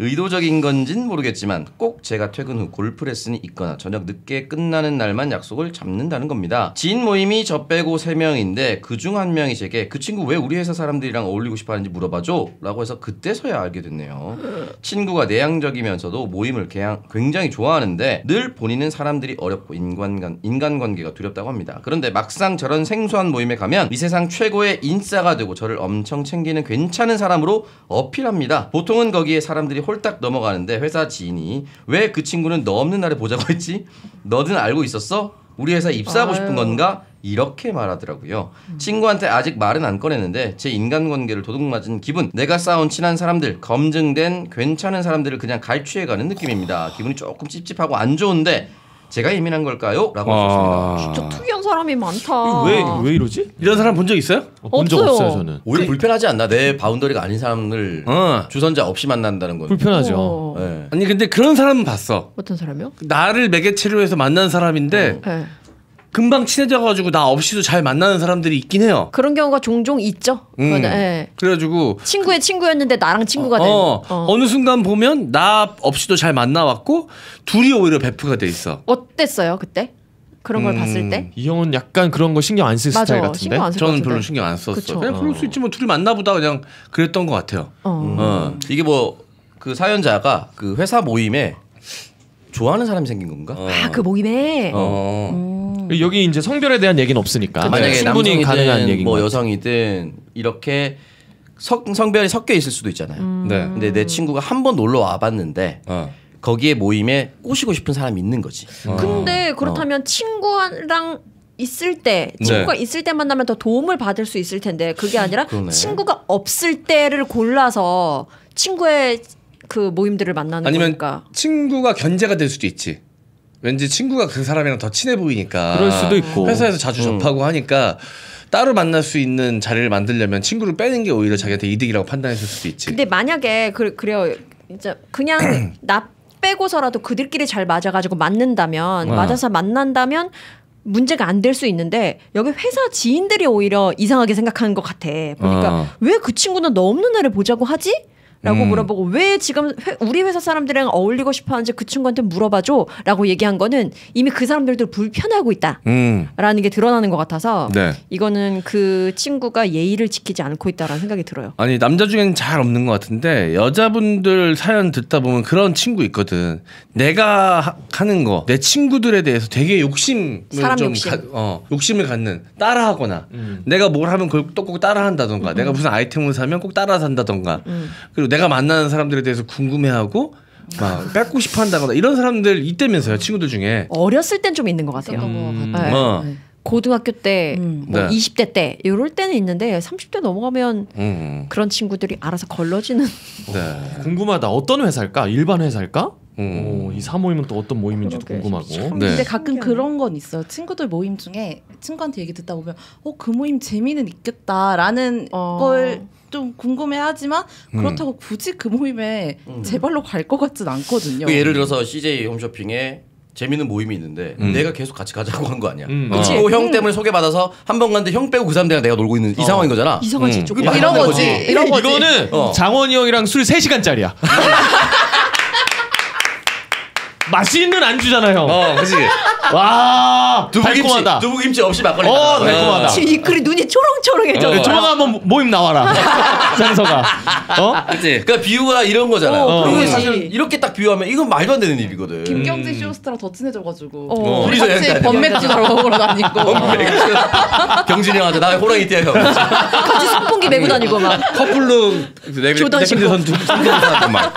의도적인 건진 모르겠지만 꼭 제가 퇴근 후 골프 레슨이 있거나 저녁 늦게 끝나는 날만 약속을 잡는다는 겁니다. 지인 모임이 저 빼고 세 명인데 그중 한 명이 제게 그 친구 왜 우리 회사 사람들이랑 어울리고 싶어하는지 물어봐줘 라고 해서 그때서야 알게 됐네요. 친구가 내향적이면서도 모임을 굉장히 좋아하는데 늘 본인은 사람들이 어렵고 인간관, 인간관계가 두렵다고 합니다. 그런데 막상 저런 생소한 모임에 가면 이 세상 최고의 인싸가 되고 저를 엄청 챙기는 괜찮은 사람으로 어필합니다. 보통은 거기에 사람들이 홀딱 넘어가는데 회사 지인이 왜 그 친구는 너 없는 날에 보자고 했지? 너는 알고 있었어? 우리 회사 입사하고 아유. 싶은 건가? 이렇게 말하더라고요. 음. 친구한테 아직 말은 안 꺼냈는데 제 인간관계를 도둑맞은 기분, 내가 쌓아온 친한 사람들, 검증된 괜찮은 사람들을 그냥 갈취해가는 느낌입니다. 기분이 조금 찝찝하고 안 좋은데 제가 예민한 걸까요? 라고 하셨습니다. 진짜 특이한 사람이 많다. 왜, 왜 이러지? 이런 사람 본 적 있어요? 어, 본 적 없어요, 저는. 오히려 그... 불편하지 않나? 내 바운더리가 아닌 사람을 어. 주선자 없이 만난다는 건. 불편하죠. 네. 아니, 근데 그런 사람은 봤어. 어떤 사람이요? 나를 매개체로 해서 만난 사람인데 어. 네. 금방 친해져가지고 나 없이도 잘 만나는 사람들이 있긴 해요. 그런 경우가 종종 있죠. 음. 네. 그래가지고 친구의 친구였는데 나랑 친구가 어, 된 어. 어. 어느 순간 보면 나 없이도 잘 만나왔고 둘이 오히려 베프가 돼 있어. 어땠어요 그때? 그런 걸 음, 봤을 때? 이 형은 약간 그런 거 신경 안 쓸 스타일 같은데? 저는 같은데. 별로 신경 안 썼어. 그쵸. 그냥 그럴 수 있지 뭐 둘이 만나보다 그냥 그랬던 것 같아요. 어. 음. 어. 이게 뭐 그 사연자가 그 회사 모임에 좋아하는 사람이 생긴 건가? 어. 아, 그 모임에? 어. 음. 여기 이제 성별에 대한 얘기는 없으니까 만약에 충분히 가능한 얘기인 뭐 여성이든 이렇게 성, 성별이 섞여 있을 수도 있잖아요. 음. 네. 근데 내 친구가 한 번 놀러 와봤는데 어. 거기에 모임에 꼬시고 싶은 사람이 있는 거지. 어. 근데 그렇다면 어. 친구랑 있을 때 친구가 네. 있을 때 만나면 더 도움을 받을 수 있을 텐데 그게 아니라 그러네. 친구가 없을 때를 골라서 친구의 그 모임들을 만나는 아니면 거니까 친구가 견제가 될 수도 있지. 왠지 친구가 그 사람이랑 더 친해 보이니까 그럴 수도 있고 회사에서 자주 접하고 음. 하니까 따로 만날 수 있는 자리를 만들려면 친구를 빼는 게 오히려 자기한테 이득이라고 판단했을 수도 있지. 근데 만약에 그, 그래요 진짜 그냥 나 빼고서라도 그들끼리 잘 맞아가지고 맞는다면 어. 맞아서 만난다면 문제가 안 될 수 있는데 여기 회사 지인들이 오히려 이상하게 생각하는 것 같아. 보니까 어. 왜 그 친구는 너 없는 날에 보자고 하지? 라고 음. 물어보고 왜 지금 회, 우리 회사 사람들이랑 어울리고 싶어하는지 그 친구한테 물어봐줘 라고 얘기한 거는 이미 그 사람들도 불편해하고 있다 음. 라는 게 드러나는 것 같아서 네. 이거는 그 친구가 예의를 지키지 않고 있다라는 생각이 들어요. 아니 남자 중에는 잘 없는 것 같은데 여자분들 사연 듣다 보면 그런 친구 있거든. 내가 하, 하는 거 내 친구들에 대해서 되게 욕심을 사람 좀 욕심. 가, 어, 욕심을 갖는 따라하거나 음. 내가 뭘 하면 그걸 또 꼭 따라한다던가 음. 내가 무슨 아이템을 사면 꼭 따라산다던가 음. 그리고 내가 만나는 사람들에 대해서 궁금해하고 막 뺏고 싶어한다거나 이런 사람들 있다면서요. 친구들 중에 어렸을 땐 좀 있는 것 같아요. 음. 네. 어. 고등학교 때, 음. 뭐 네. 이십 대 때 이럴 때는 있는데 삼십 대 넘어가면 음. 그런 친구들이 알아서 걸러지는. 네. 궁금하다. 어떤 회사일까? 일반 회사일까? 음. 오, 이 사모임은 또 어떤 모임인지도 궁금하고. 네. 근데 가끔 그런 건 있어요. 친구들 모임 중에 친구한테 얘기 듣다 보면 어, 그 모임 재미는 있겠다라는 어. 걸 좀 궁금해하지만 그렇다고 음. 굳이 그 모임에 음. 제 발로 갈 것 같진 않거든요. 그 예를 들어서 씨제이 홈쇼핑에 재밌는 모임이 있는데 음. 내가 계속 같이 가자고 한 거 아니야. 음. 그치. 어. 그 형 때문에 소개받아서 한 번 갔는데 형 빼고 그 사람들이랑 내가 놀고 있는 어. 이 상황인 거잖아. 이 상황이 조금 음. 이런 거지. 이런 거지. 이거는 어. 장원이 형이랑 술 세 시간짜리야. 맛있는 안주잖아요. 어, 그치. 와, 두부김치. 두부김치 없이 막걸리. 어, 달콤하다. 지금 이 글이 눈이 초롱초롱해져. 어. 조만간 한번 모임 나와라. 장서가. 어? 그치. 그러니까 비유가 이런 거잖아요. 어, 그리고 사실 이렇게 딱 비유하면 이건 말도 안 되는 일이거든. 김경진 쇼스트랑 더 친해져가지고. 어. 우리 같이 범맥주로 먹으러 다니고. 범맥주. 경진이 형한테 나 호랑이 떼야 형. 같이 선풍기 메고 다니고 막. 커플로 내밀대선 두 막.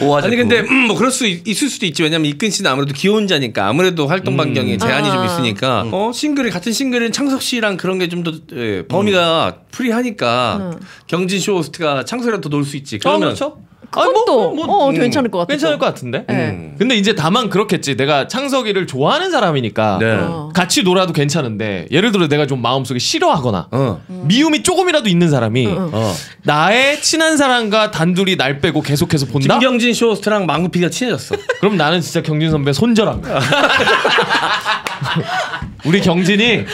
오, 아니 근데 음, 뭐 그럴 수 있, 있을 수도 있지. 왜냐면 이끈 씨는 아무래도 기혼자니까 아무래도 활동 반경에 음. 제한이 아. 좀 있으니까 음. 어 신글이 같은 싱글은 창석 씨랑 그런 게 좀 더 예, 범위가 음. 프리하니까 음. 경진 쇼 호스트가 창석이랑 더 놀 수 있지. 그러면 어, 그렇죠? 그것도 뭐, 뭐, 어, 음, 괜찮을 것 같아. 괜찮을 것 같은데. 네. 음. 근데 이제 다만 그렇겠지. 내가 창석이를 좋아하는 사람이니까 네. 어. 같이 놀아도 괜찮은데 예를 들어 내가 좀 마음속에 싫어하거나 어. 음. 미움이 조금이라도 있는 사람이 음. 어. 나의 친한 사람과 단둘이 날 빼고 계속해서 본다. 김경진 쇼호스트랑 망구피디가 친해졌어. 그럼 나는 진짜 경진 선배 손절합니다. 우리 경진이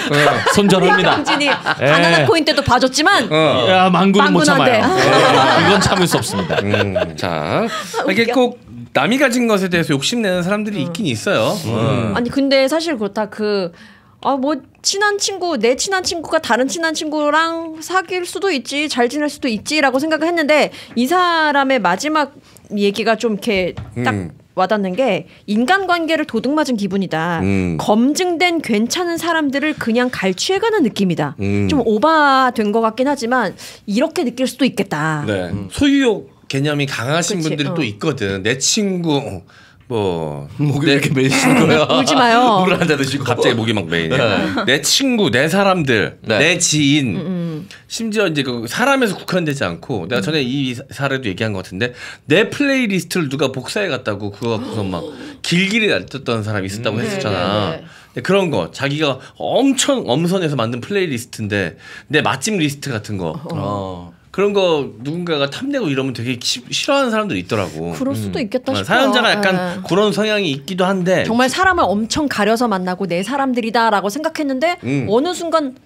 손절합니다. 경진이 바나나 코인 때도 봐줬지만 어. 야, 망구는 못 참아요. 예, 이건 참을 수 없습니다. 음, 자, 이게 꼭 남이 가진 것에 대해서 욕심내는 사람들이 어. 있긴 있어요. 음. 음. 아니 근데 사실 그렇다. 그 아 뭐 친한 친구 내 친한 친구가 다른 친한 친구랑 사귈 수도 있지 잘 지낼 수도 있지라고 생각을 했는데 이 사람의 마지막 얘기가 좀 이렇게 딱 음. 와닿는 게 인간관계를 도둑맞은 기분이다. 음. 검증된 괜찮은 사람들을 그냥 갈취해가는 느낌이다. 음. 좀 오바된 것 같긴 하지만 이렇게 느낄 수도 있겠다. 네. 음. 소유욕 개념이 강하신 그치, 분들이 어. 또 있거든. 내 친구 뭐 목이 내, 이렇게 메이시는 거야. 울지 마요. 물을 한잔 드시고 갑자기 목이 막 메이네. 네. 내 친구, 내 사람들, 네. 내 지인. 음, 음. 심지어 이제 그 사람에서 국한되지 않고 내가 전에 이 사례도 얘기한 것 같은데 내 플레이리스트를 누가 복사해 갔다고 그거 갖고서 막 길길이 날뛰었던 사람이 있었다고 음, 했었잖아. 네네. 그런 거 자기가 엄청 엄선해서 만든 플레이리스트인데 내 맛집 리스트 같은 거. 어. 어. 그런 거 누군가가 탐내고 이러면 되게 시, 싫어하는 사람들이 있더라고. 그럴 수도 있겠다 음. 싶어. 사연자가 약간 에. 그런 성향이 있기도 한데 정말 사람을 엄청 가려서 만나고 내 사람들이다라고 생각했는데 음. 어느 순간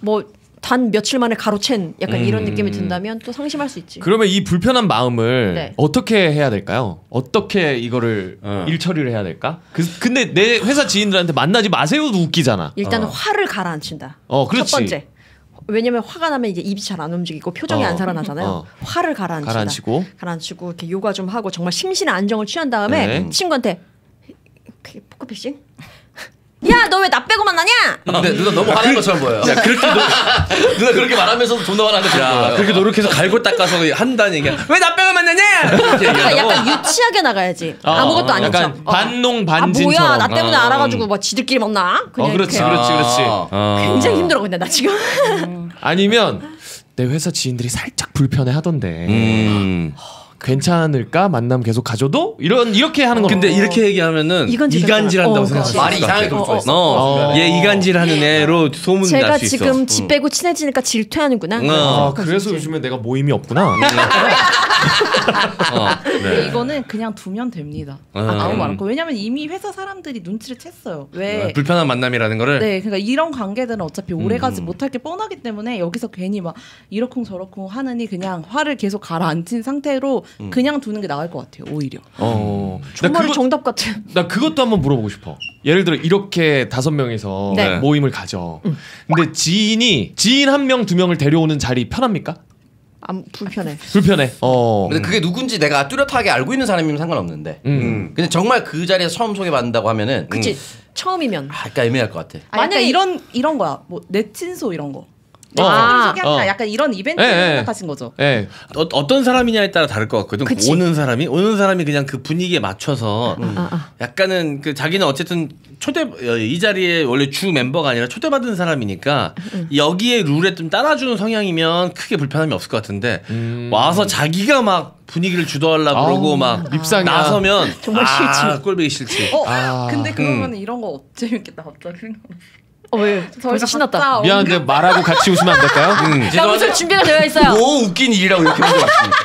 뭐 단 며칠 만에 가로챈 약간 음. 이런 느낌이 든다면 또 상심할 수 있지. 그러면 이 불편한 마음을 네. 어떻게 해야 될까요? 어떻게 이거를 어. 일처리를 해야 될까? 그, 근데 내 회사 지인들한테 만나지 마세요도 웃기잖아. 일단 어. 화를 가라앉힌다. 어, 그렇지. 첫 번째. 왜냐면 화가 나면 이제 입이 잘 안 움직이고 표정이 어. 안 살아나잖아요. 어. 화를 가라앉히다. 가라앉히고 가라앉히고 이렇게 요가 좀 하고 정말 심신의 안정을 취한 다음에 네. 친구한테 포커피싱? 야, 너 왜 나 빼고 만나냐? 근데 누나 너무 화난 것처럼 보여요. 야, 그렇게 노... 누나 그렇게 말하면서도 존나 화난 것처럼 보여요. 그렇게 노력해서 갈고 닦아서 한다는 얘기야. 왜 나 빼고 만나냐? 그러니까 약간 유치하게 나가야지. 어, 아무것도 아닌 척. 어. 반농 반진처럼. 아, 뭐야, 나 때문에 어. 알아가지고 뭐 지들끼리 먹나? 그냥 어, 그렇지, 이렇게. 그렇지, 그렇지. 어. 굉장히 힘들어, 근데 나 지금. 아니면 내 회사 지인들이 살짝 불편해 하던데. 음. 괜찮을까? 만남 계속 가져도? 이런, 이렇게 하는 거. 근데 어. 이렇게 얘기하면은 이간질 이간질한다고 어, 생각하지. 말이 이상하게 돌 수 있어. 어. 어. 얘 이간질하는 애로 소문이 날 수 있어. 제가 지금 집 빼고 친해지니까 질투하는구나. 어. 어. 그래서 요즘에 내가 모임이 없구나. 어. 네. 이거는 그냥 두면 됩니다. 음. 아무 말 없고. 왜냐면 이미 회사 사람들이 눈치를 챘어요. 왜? 어, 불편한 만남이라는 거를? 네. 그러니까 이런 관계들은 어차피 오래가지 음. 못할 게 뻔하기 때문에 여기서 괜히 막 이러쿵 저러쿵 하느니 그냥 화를 계속 가라앉힌 상태로 음. 그냥 두는 게 나을 것 같아요. 오히려. 어. 정말 그거, 정답 같아. 나 그것도 한번 물어보고 싶어. 예를 들어 이렇게 다섯 명에서 네. 모임을 가져. 음. 근데 지인이 지인 한 명, 두 명을 데려오는 자리 편합니까? 안, 불편해. 불편해. 어. 근데 그게 누군지 내가 뚜렷하게 알고 있는 사람이면 상관없는데. 음. 근데 정말 그 자리에서 처음 소개받는다고 하면은. 그치. 음. 처음이면. 아, 약간 애매할 것 같아. 만약에 이런 이런 거야. 뭐 내 친소 이런 거. 내 친구를 소개한다. 어. 약간 이런 이벤트를 에, 생각하신 거죠. 예. 어, 어떤 사람이냐에 따라 다를 것 같거든. 그치? 오는 사람이 오는 사람이 그냥 그 분위기에 맞춰서 아, 음. 아, 아. 약간은 그 자기는 어쨌든 초대 이 자리에 원래 주 멤버가 아니라 초대받은 사람이니까 음. 여기에 룰에 좀 따라주는 성향이면 크게 불편함이 없을 것 같은데 음. 와서 자기가 막 분위기를 주도하려고 그러고 막 아, 나서면 정말 싫지. 아, 꼴보기 싫지. 어, 아, 근데 그러면 음. 이런 거 재밌겠다 갑자기. 어, 왜? 저 신났다. 미안한데 언급? 말하고 같이 웃으면 안 될까요? 응. 방송 준비가 되어 있어요. 뭐 웃긴 일이라고 이렇게 하는 것 같습니다.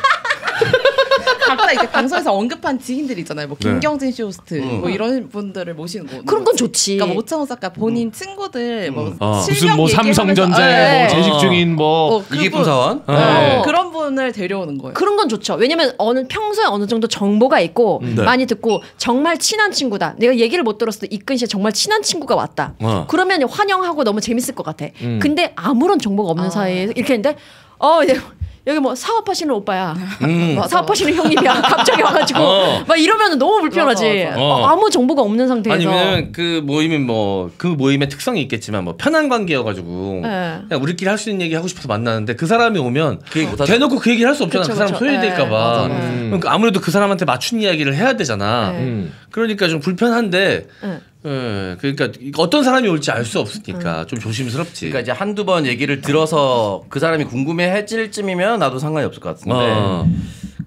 각자 이제 방송에서 언급한 지인들 있잖아요. 뭐 김경진 네. 쇼호스트 음. 뭐 이런 분들을 모시는 거. 그런 건 좋지. 그러니까 뭐 오창석 작가 본인 음. 친구들 뭐 음. 어. 무슨 뭐 삼성전자, 네. 뭐 재직 중인 뭐 이기품 사원 어. 네. 네. 그런 분. 분을 데려오는 거예요. 그런 건 좋죠. 왜냐면 어느 평소에 어느 정도 정보가 있고 네. 많이 듣고 정말 친한 친구다. 내가 얘기를 못 들었어도 이끈 씨의 정말 친한 친구가 왔다. 어. 그러면 환영하고 너무 재밌을 것 같아. 음. 근데 아무런 정보가 없는 아. 사이에 이렇게 했는데 어 이제 여기 뭐 사업하시는 오빠야, 음. 사업하시는 형님이야. 갑자기 와가지고 어. 막 이러면 너무 불편하지. 맞아, 맞아. 어. 아무 정보가 없는 상태에서. 아니면 그 모임이 뭐 그 모임의 특성이 있겠지만 뭐 편한 관계여가지고 네. 그냥 우리끼리 할 수 있는 얘기 하고 싶어서 만나는데 그 사람이 오면 어. 대놓고 그 얘기를 할 수 없잖아. 그쵸, 그 사람 소외될까봐. 네, 음. 그러니까 아무래도 그 사람한테 맞춘 이야기를 해야 되잖아. 네. 음. 그러니까 좀 불편한데. 네. 예, 그러니까 어떤 사람이 올지 알 수 없으니까 응. 좀 조심스럽지. 그러니까 이제 한두 번 얘기를 들어서 그 사람이 궁금해해질 쯤이면 나도 상관이 없을 것 같은데. 어.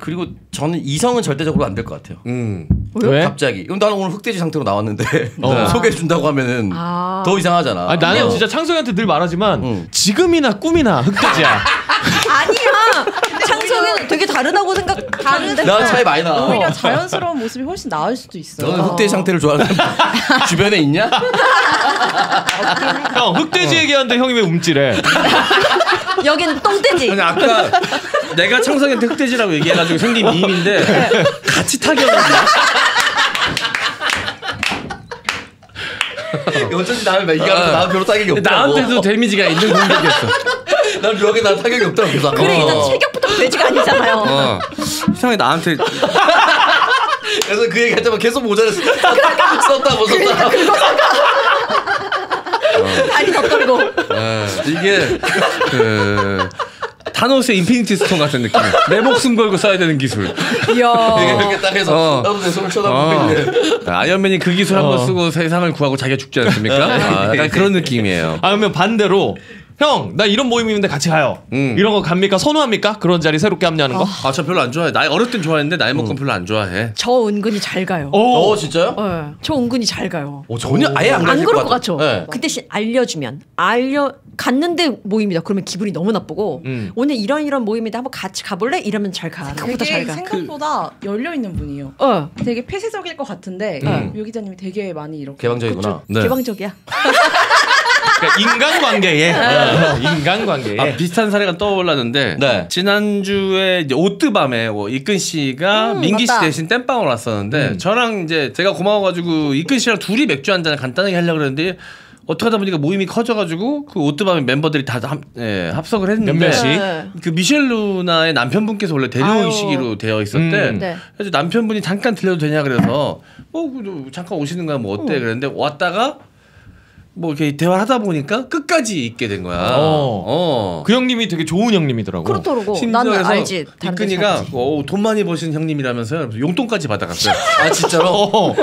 그리고 저는 이성은 절대적으로 안 될 것 같아요. 음. 왜? 갑자기. 그럼 나는 오늘 흑돼지 상태로 나왔는데 어. 네. 소개해 준다고 하면은 아. 더 이상하잖아. 아니, 나는 어. 진짜 창석이한테 늘 말하지만 응. 지금이나 꿈이나 흑돼지야. 아니야. 창석이는 되게 다르다고 생각. 다르다. 나 차이 많이 나. 오히려 자연스러운 모습이 훨씬 나을 수도 있어. 너는 흑돼지 상태를 좋아하는 주변에 있냐? 형 흑돼지 어. 얘기하는데 형이 왜 움찔해? 여기는 똥돼지. 아니 아까 내가 창석이한테 흑돼지라고 얘기해가지고 생긴 미인인데 네. 같이 타격했네. 여전히 나를 막 얘기하면서 나는 별로 타격이 없다고. 나한테도 데미지가 있는 공격이었어. 난 벽에 난 타격이 없다고 계속. 그래 어. 일단 체격부터 돼지가 아니잖아요. 어. 이상하게 나한테. 그래서 그 얘기 했지만 계속 모자를 썼다 썼다 썼다. 그러니까 그거 어. 다리 더 떨고. 어. 이게 그. 타노스의 인피니티 스톤 같은 느낌. 내 목숨 걸고 써야 되는 기술. 이야. 이렇게 딱 해서 나도 내 손을 쳐다보고 있네. 아이언맨이 그 기술 어. 한번 쓰고 세상을 구하고 자기가 죽지 않습니까? 아, 약간 그런 느낌이에요. 아, 그러면 반대로 형, 나 이런 모임 있는데 같이 가요. 음. 이런 거 갑니까? 선호합니까? 그런 자리 새롭게 합류하는 거? 아, 저 별로 안 좋아해. 나이 어릴 땐 좋아했는데 나이 먹고 음. 별로 안 좋아해. 저 은근히 잘 가요. 어, 진짜요? 네. 저 은근히 잘 가요. 어, 전혀 아예 안, 안 그럴 것 같죠? 네. 그 대신 알려주면 알려 갔는데 모임이다. 그러면 기분이 너무 나쁘고 음. 오늘 이런 이런 모임인데 한번 같이 가볼래? 이러면 잘 가. 생각보다 잘 가. 생각보다 그... 열려 있는 분이에요. 어. 되게 폐쇄적일 것 같은데 음. 묘 기자님이 되게 많이 이렇게 개방적이구나. 네. 개방적이야. 그러니까 인간관계에 네. 인간관계에 아, 비슷한 사례가 떠올랐는데 네. 지난주에 오뜨밤에 뭐 이끈 씨가 음, 민기 씨 맞다. 대신 땜빵을 왔었는데 음. 저랑 이제 제가 고마워가지고 이끈 씨랑 둘이 맥주 한 잔을 간단하게 하려고 그랬는데 어떻게 하다 보니까 모임이 커져가지고 그 오뜨밤에 멤버들이 다 합, 예, 합석을 했는데 몇몇이 네. 그 미셸루나의 남편분께서 원래 데려오시기로 되어 있었대. 음. 네. 그래서 남편분이 잠깐 들려도 되냐 그래서 뭐 잠깐 오시는 거야 뭐 어때 음. 그랬는데 왔다가 뭐 이렇게 대화를 하다 보니까 끝까지 있게 된 거야. 어. 어. 그 형님이 되게 좋은 형님이더라고. 그렇더라고. 나는 알지. 이끈이가 어, 돈 많이 버신 형님이라면서 용돈까지 받아갔어요. 아 진짜로? 어.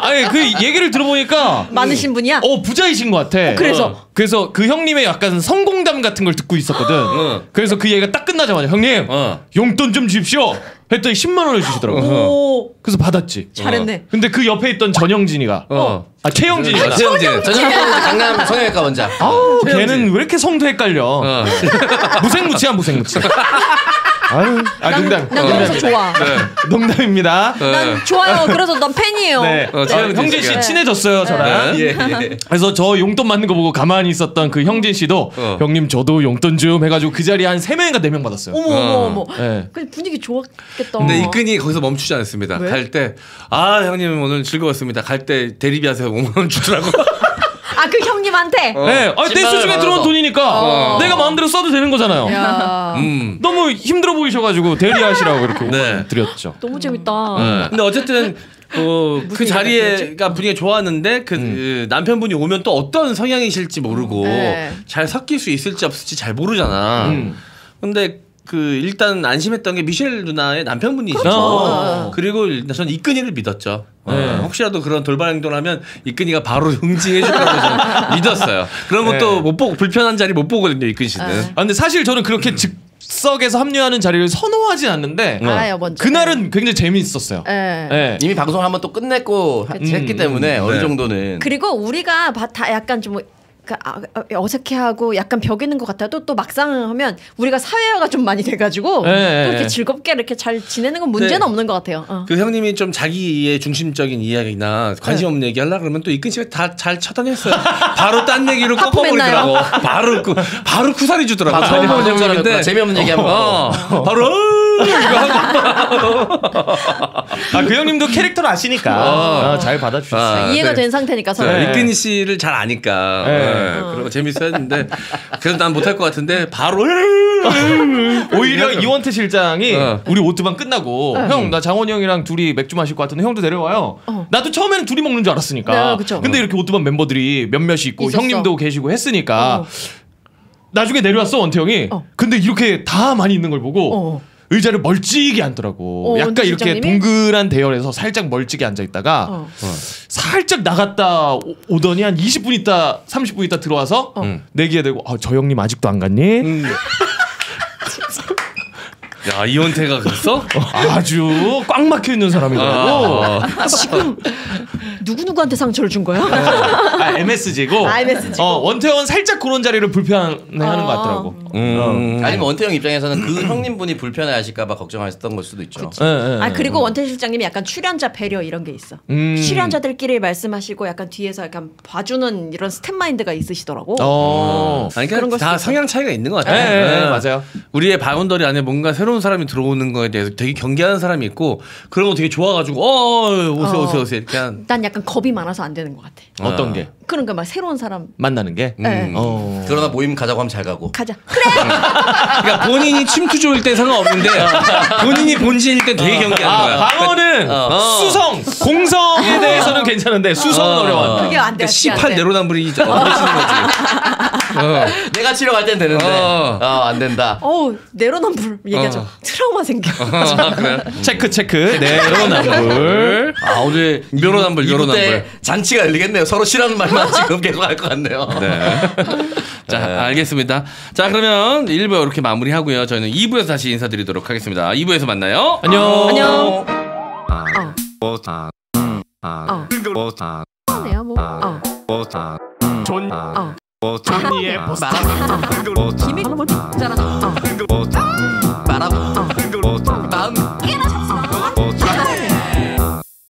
아니 그 얘기를 들어보니까 많으신 분이야? 어 부자이신 것 같아. 어, 그래서 어. 그래서 그 형님의 약간 성공담 같은 걸 듣고 있었거든. 어. 그래서 그 얘기가 딱 끝나자마자 형님 어. 용돈 좀 주십시오. 했더니 십만 원을 주시더라고요. 오. 그래서 받았지. 잘했네. 근데 그 옆에 있던 전영진이가 어. 아 최영진이가 아, 최영진 전영진 강남 성형외과 원장. 아우 최영진. 걔는 왜 이렇게 성도 헷갈려. 어. 무생무치야 무생무치. 아유, 아, 난, 농담. 난 그래서 어. 좋아. 네. 농담입니다. 네. 난 좋아요. 그래서 난 팬이에요. 네. 어, 네. 아, 형진 씨 친해졌어요, 네. 저랑. 네. 예, 예. 그래서 저 용돈 받는 거 보고 가만히 있었던 그 형진 씨도 어. 형님 저도 용돈 좀 해가지고 그 자리에 한 세 명인가 네 명 받았어요. 어머, 어머, 어머. 네. 분위기 좋았겠다. 근데 이끈이 거기서 멈추지 않습니다. 왜? 갈 때, 아, 형님 오늘 즐거웠습니다. 갈 때 대리비 하세요. 오만 원 주더라고. 아, 그 형님한테? 어. 네. 아, 내 수중에 들어온 돈이니까 어. 내가 마음대로 써도 되는 거잖아요. 음. 너무 힘들어 보이셔가지고 대리하시라고 이렇게 네. 드렸죠. 너무 재밌다. 네. 근데 어쨌든 어, 그 자리에가 분위기가 좋았는데 그, 음. 그 남편분이 오면 또 어떤 성향이실지 모르고 네. 잘 섞일 수 있을지 없을지 잘 모르잖아. 음. 근데 그 일단 안심했던 게 미셸 누나의 남편분이시죠. 그렇죠. 그리고 전 이끈이를 믿었죠. 네. 어, 혹시라도 그런 돌발 행동을 하면 이끈이가 바로 응징해 줄 거라고 믿었어요. 그런 것도 네. 못 보고 불편한 자리 못 보거든요, 이끈 씨는. 네. 아, 근데 사실 저는 그렇게 음. 즉석에서 합류하는 자리를 선호하진 않는데 알아요, 먼저. 그날은 굉장히 재미있었어요. 네. 네. 이미 방송을 한번 또 끝냈고 그치. 했기 음, 때문에 음, 어느 네. 정도는. 그리고 우리가 다 약간 좀 어색해하고 약간 벽 있는 것 같아도 또 막상 하면 우리가 사회화가 좀 많이 돼가지고 네, 또 이렇게 즐겁게 이렇게 잘 지내는 건 문제는 네. 없는 것 같아요. 어. 그 형님이 좀 자기의 중심적인 이야기나 관심 없는 네. 얘기 하려고 그러면 또 이끈식에 다 잘 처단했어요. 바로 딴 얘기로 꺾어버리더라고. 바로 구, 바로 쿠사리 주더라고. 처음 형님인데 재미없는 얘기하면 어, 어. 바로 아, 그 형님도 캐릭터를 아시니까 어, 어. 잘 받아주셨어요. 아, 이해가 네. 된 상태니까 서로 네. 이끈희 씨를 잘 아니까 네. 네. 어. 그리고 재밌어 했는데 그래도 난 못할 것 같은데 바로 오히려 이원태 실장이 어. 우리 오트방 끝나고 네. 형 나 장원이 형이랑 둘이 맥주 마실 것 같은데 형도 내려와요. 어. 나도 처음에는 둘이 먹는 줄 알았으니까 네, 근데 이렇게 오트방 멤버들이 몇몇이 있고 있었어. 형님도 계시고 했으니까 어. 나중에 내려왔어 원태 형이 어. 근데 이렇게 다 많이 있는 걸 보고 어. 의자를 멀찍이 앉더라고. 어, 약간 이렇게 동그란 대열에서 살짝 멀찍이 앉아있다가 어. 살짝 나갔다 오더니 한 이십 분 있다 삼십 분 있다 들어와서 어. 내기에 대고 아, 저 형님 아직도 안 갔니? 음. 야, 이원태가 그랬어? 아주 꽉 막혀있는 사람이더라고. 아, 아. 지금 누구누구한테 상처를 준 거야? 아, 엠에스지고 아, 엠에스지고 어, 원태형은 살짝 그런 자리를 불편해하는 아. 것 같더라고. 음. 음. 아니면 원태형 입장에서는 그 형님분이 불편해하실까봐 걱정하셨던 걸 수도 있죠. 에, 에, 에. 아 그리고 원태 실장님이 약간 출연자 배려 이런 게 있어. 음. 출연자들끼리 말씀하시고 약간 뒤에서 약간 봐주는 이런 스텝 마인드가 있으시더라고. 어. 아니, 그러니까 그런 다 성향 차이가 있는 것 같아요. 에, 에, 에. 에. 맞아요. 우리의 바운더리 안에 뭔가 새로운 사람이 들어오는 거에 대해서 되게 경계하는 사람이 있고 그런 거 되게 좋아가지고 어 오세요 어. 오세요 오세요 이렇게 한. 난 약간 겁이 많아서 안 되는 것 같아. 어떤 어. 게? 그러니까 막 새로운 사람 만나는 게. 음. 어. 그러나 모임 가자고 하면 잘 가고. 가자. 그래. 그러니까 본인이 침투조일 때 상관없는데 본인이 본진일 때 되게 경계하는 아, 거야. 방어는 어. 수성, 공성에 대해서는 괜찮은데 수성은 어. 어려워. 그게 안 돼. 그러니까 십팔 내로남불이 어려지는 거지. 어. 내가 치러 갈 땐 되는데 어. 어, 안 된다. 어 내로남불 얘기하죠. 어. 트라우마 생겨. 체크 체크. 내로남불. 아 오늘 내로남불 내로남불. 잔치가 열리겠네요. 서로 싫어하는 말만 지금 계속 할 것 같네요. 네. 자 네. 알겠습니다. 자 그러면 일 부 이렇게 마무리하고요. 저희는 이 부에서 다시 인사드리도록 하겠습니다. 이 부에서 만나요. 안녕. 어, 안녕. 어아 아. 어아 네요 뭐. 어. 어아 존. 어. 존이의 버스. 김이. 잘한다. 어. 바람. 어. 마음.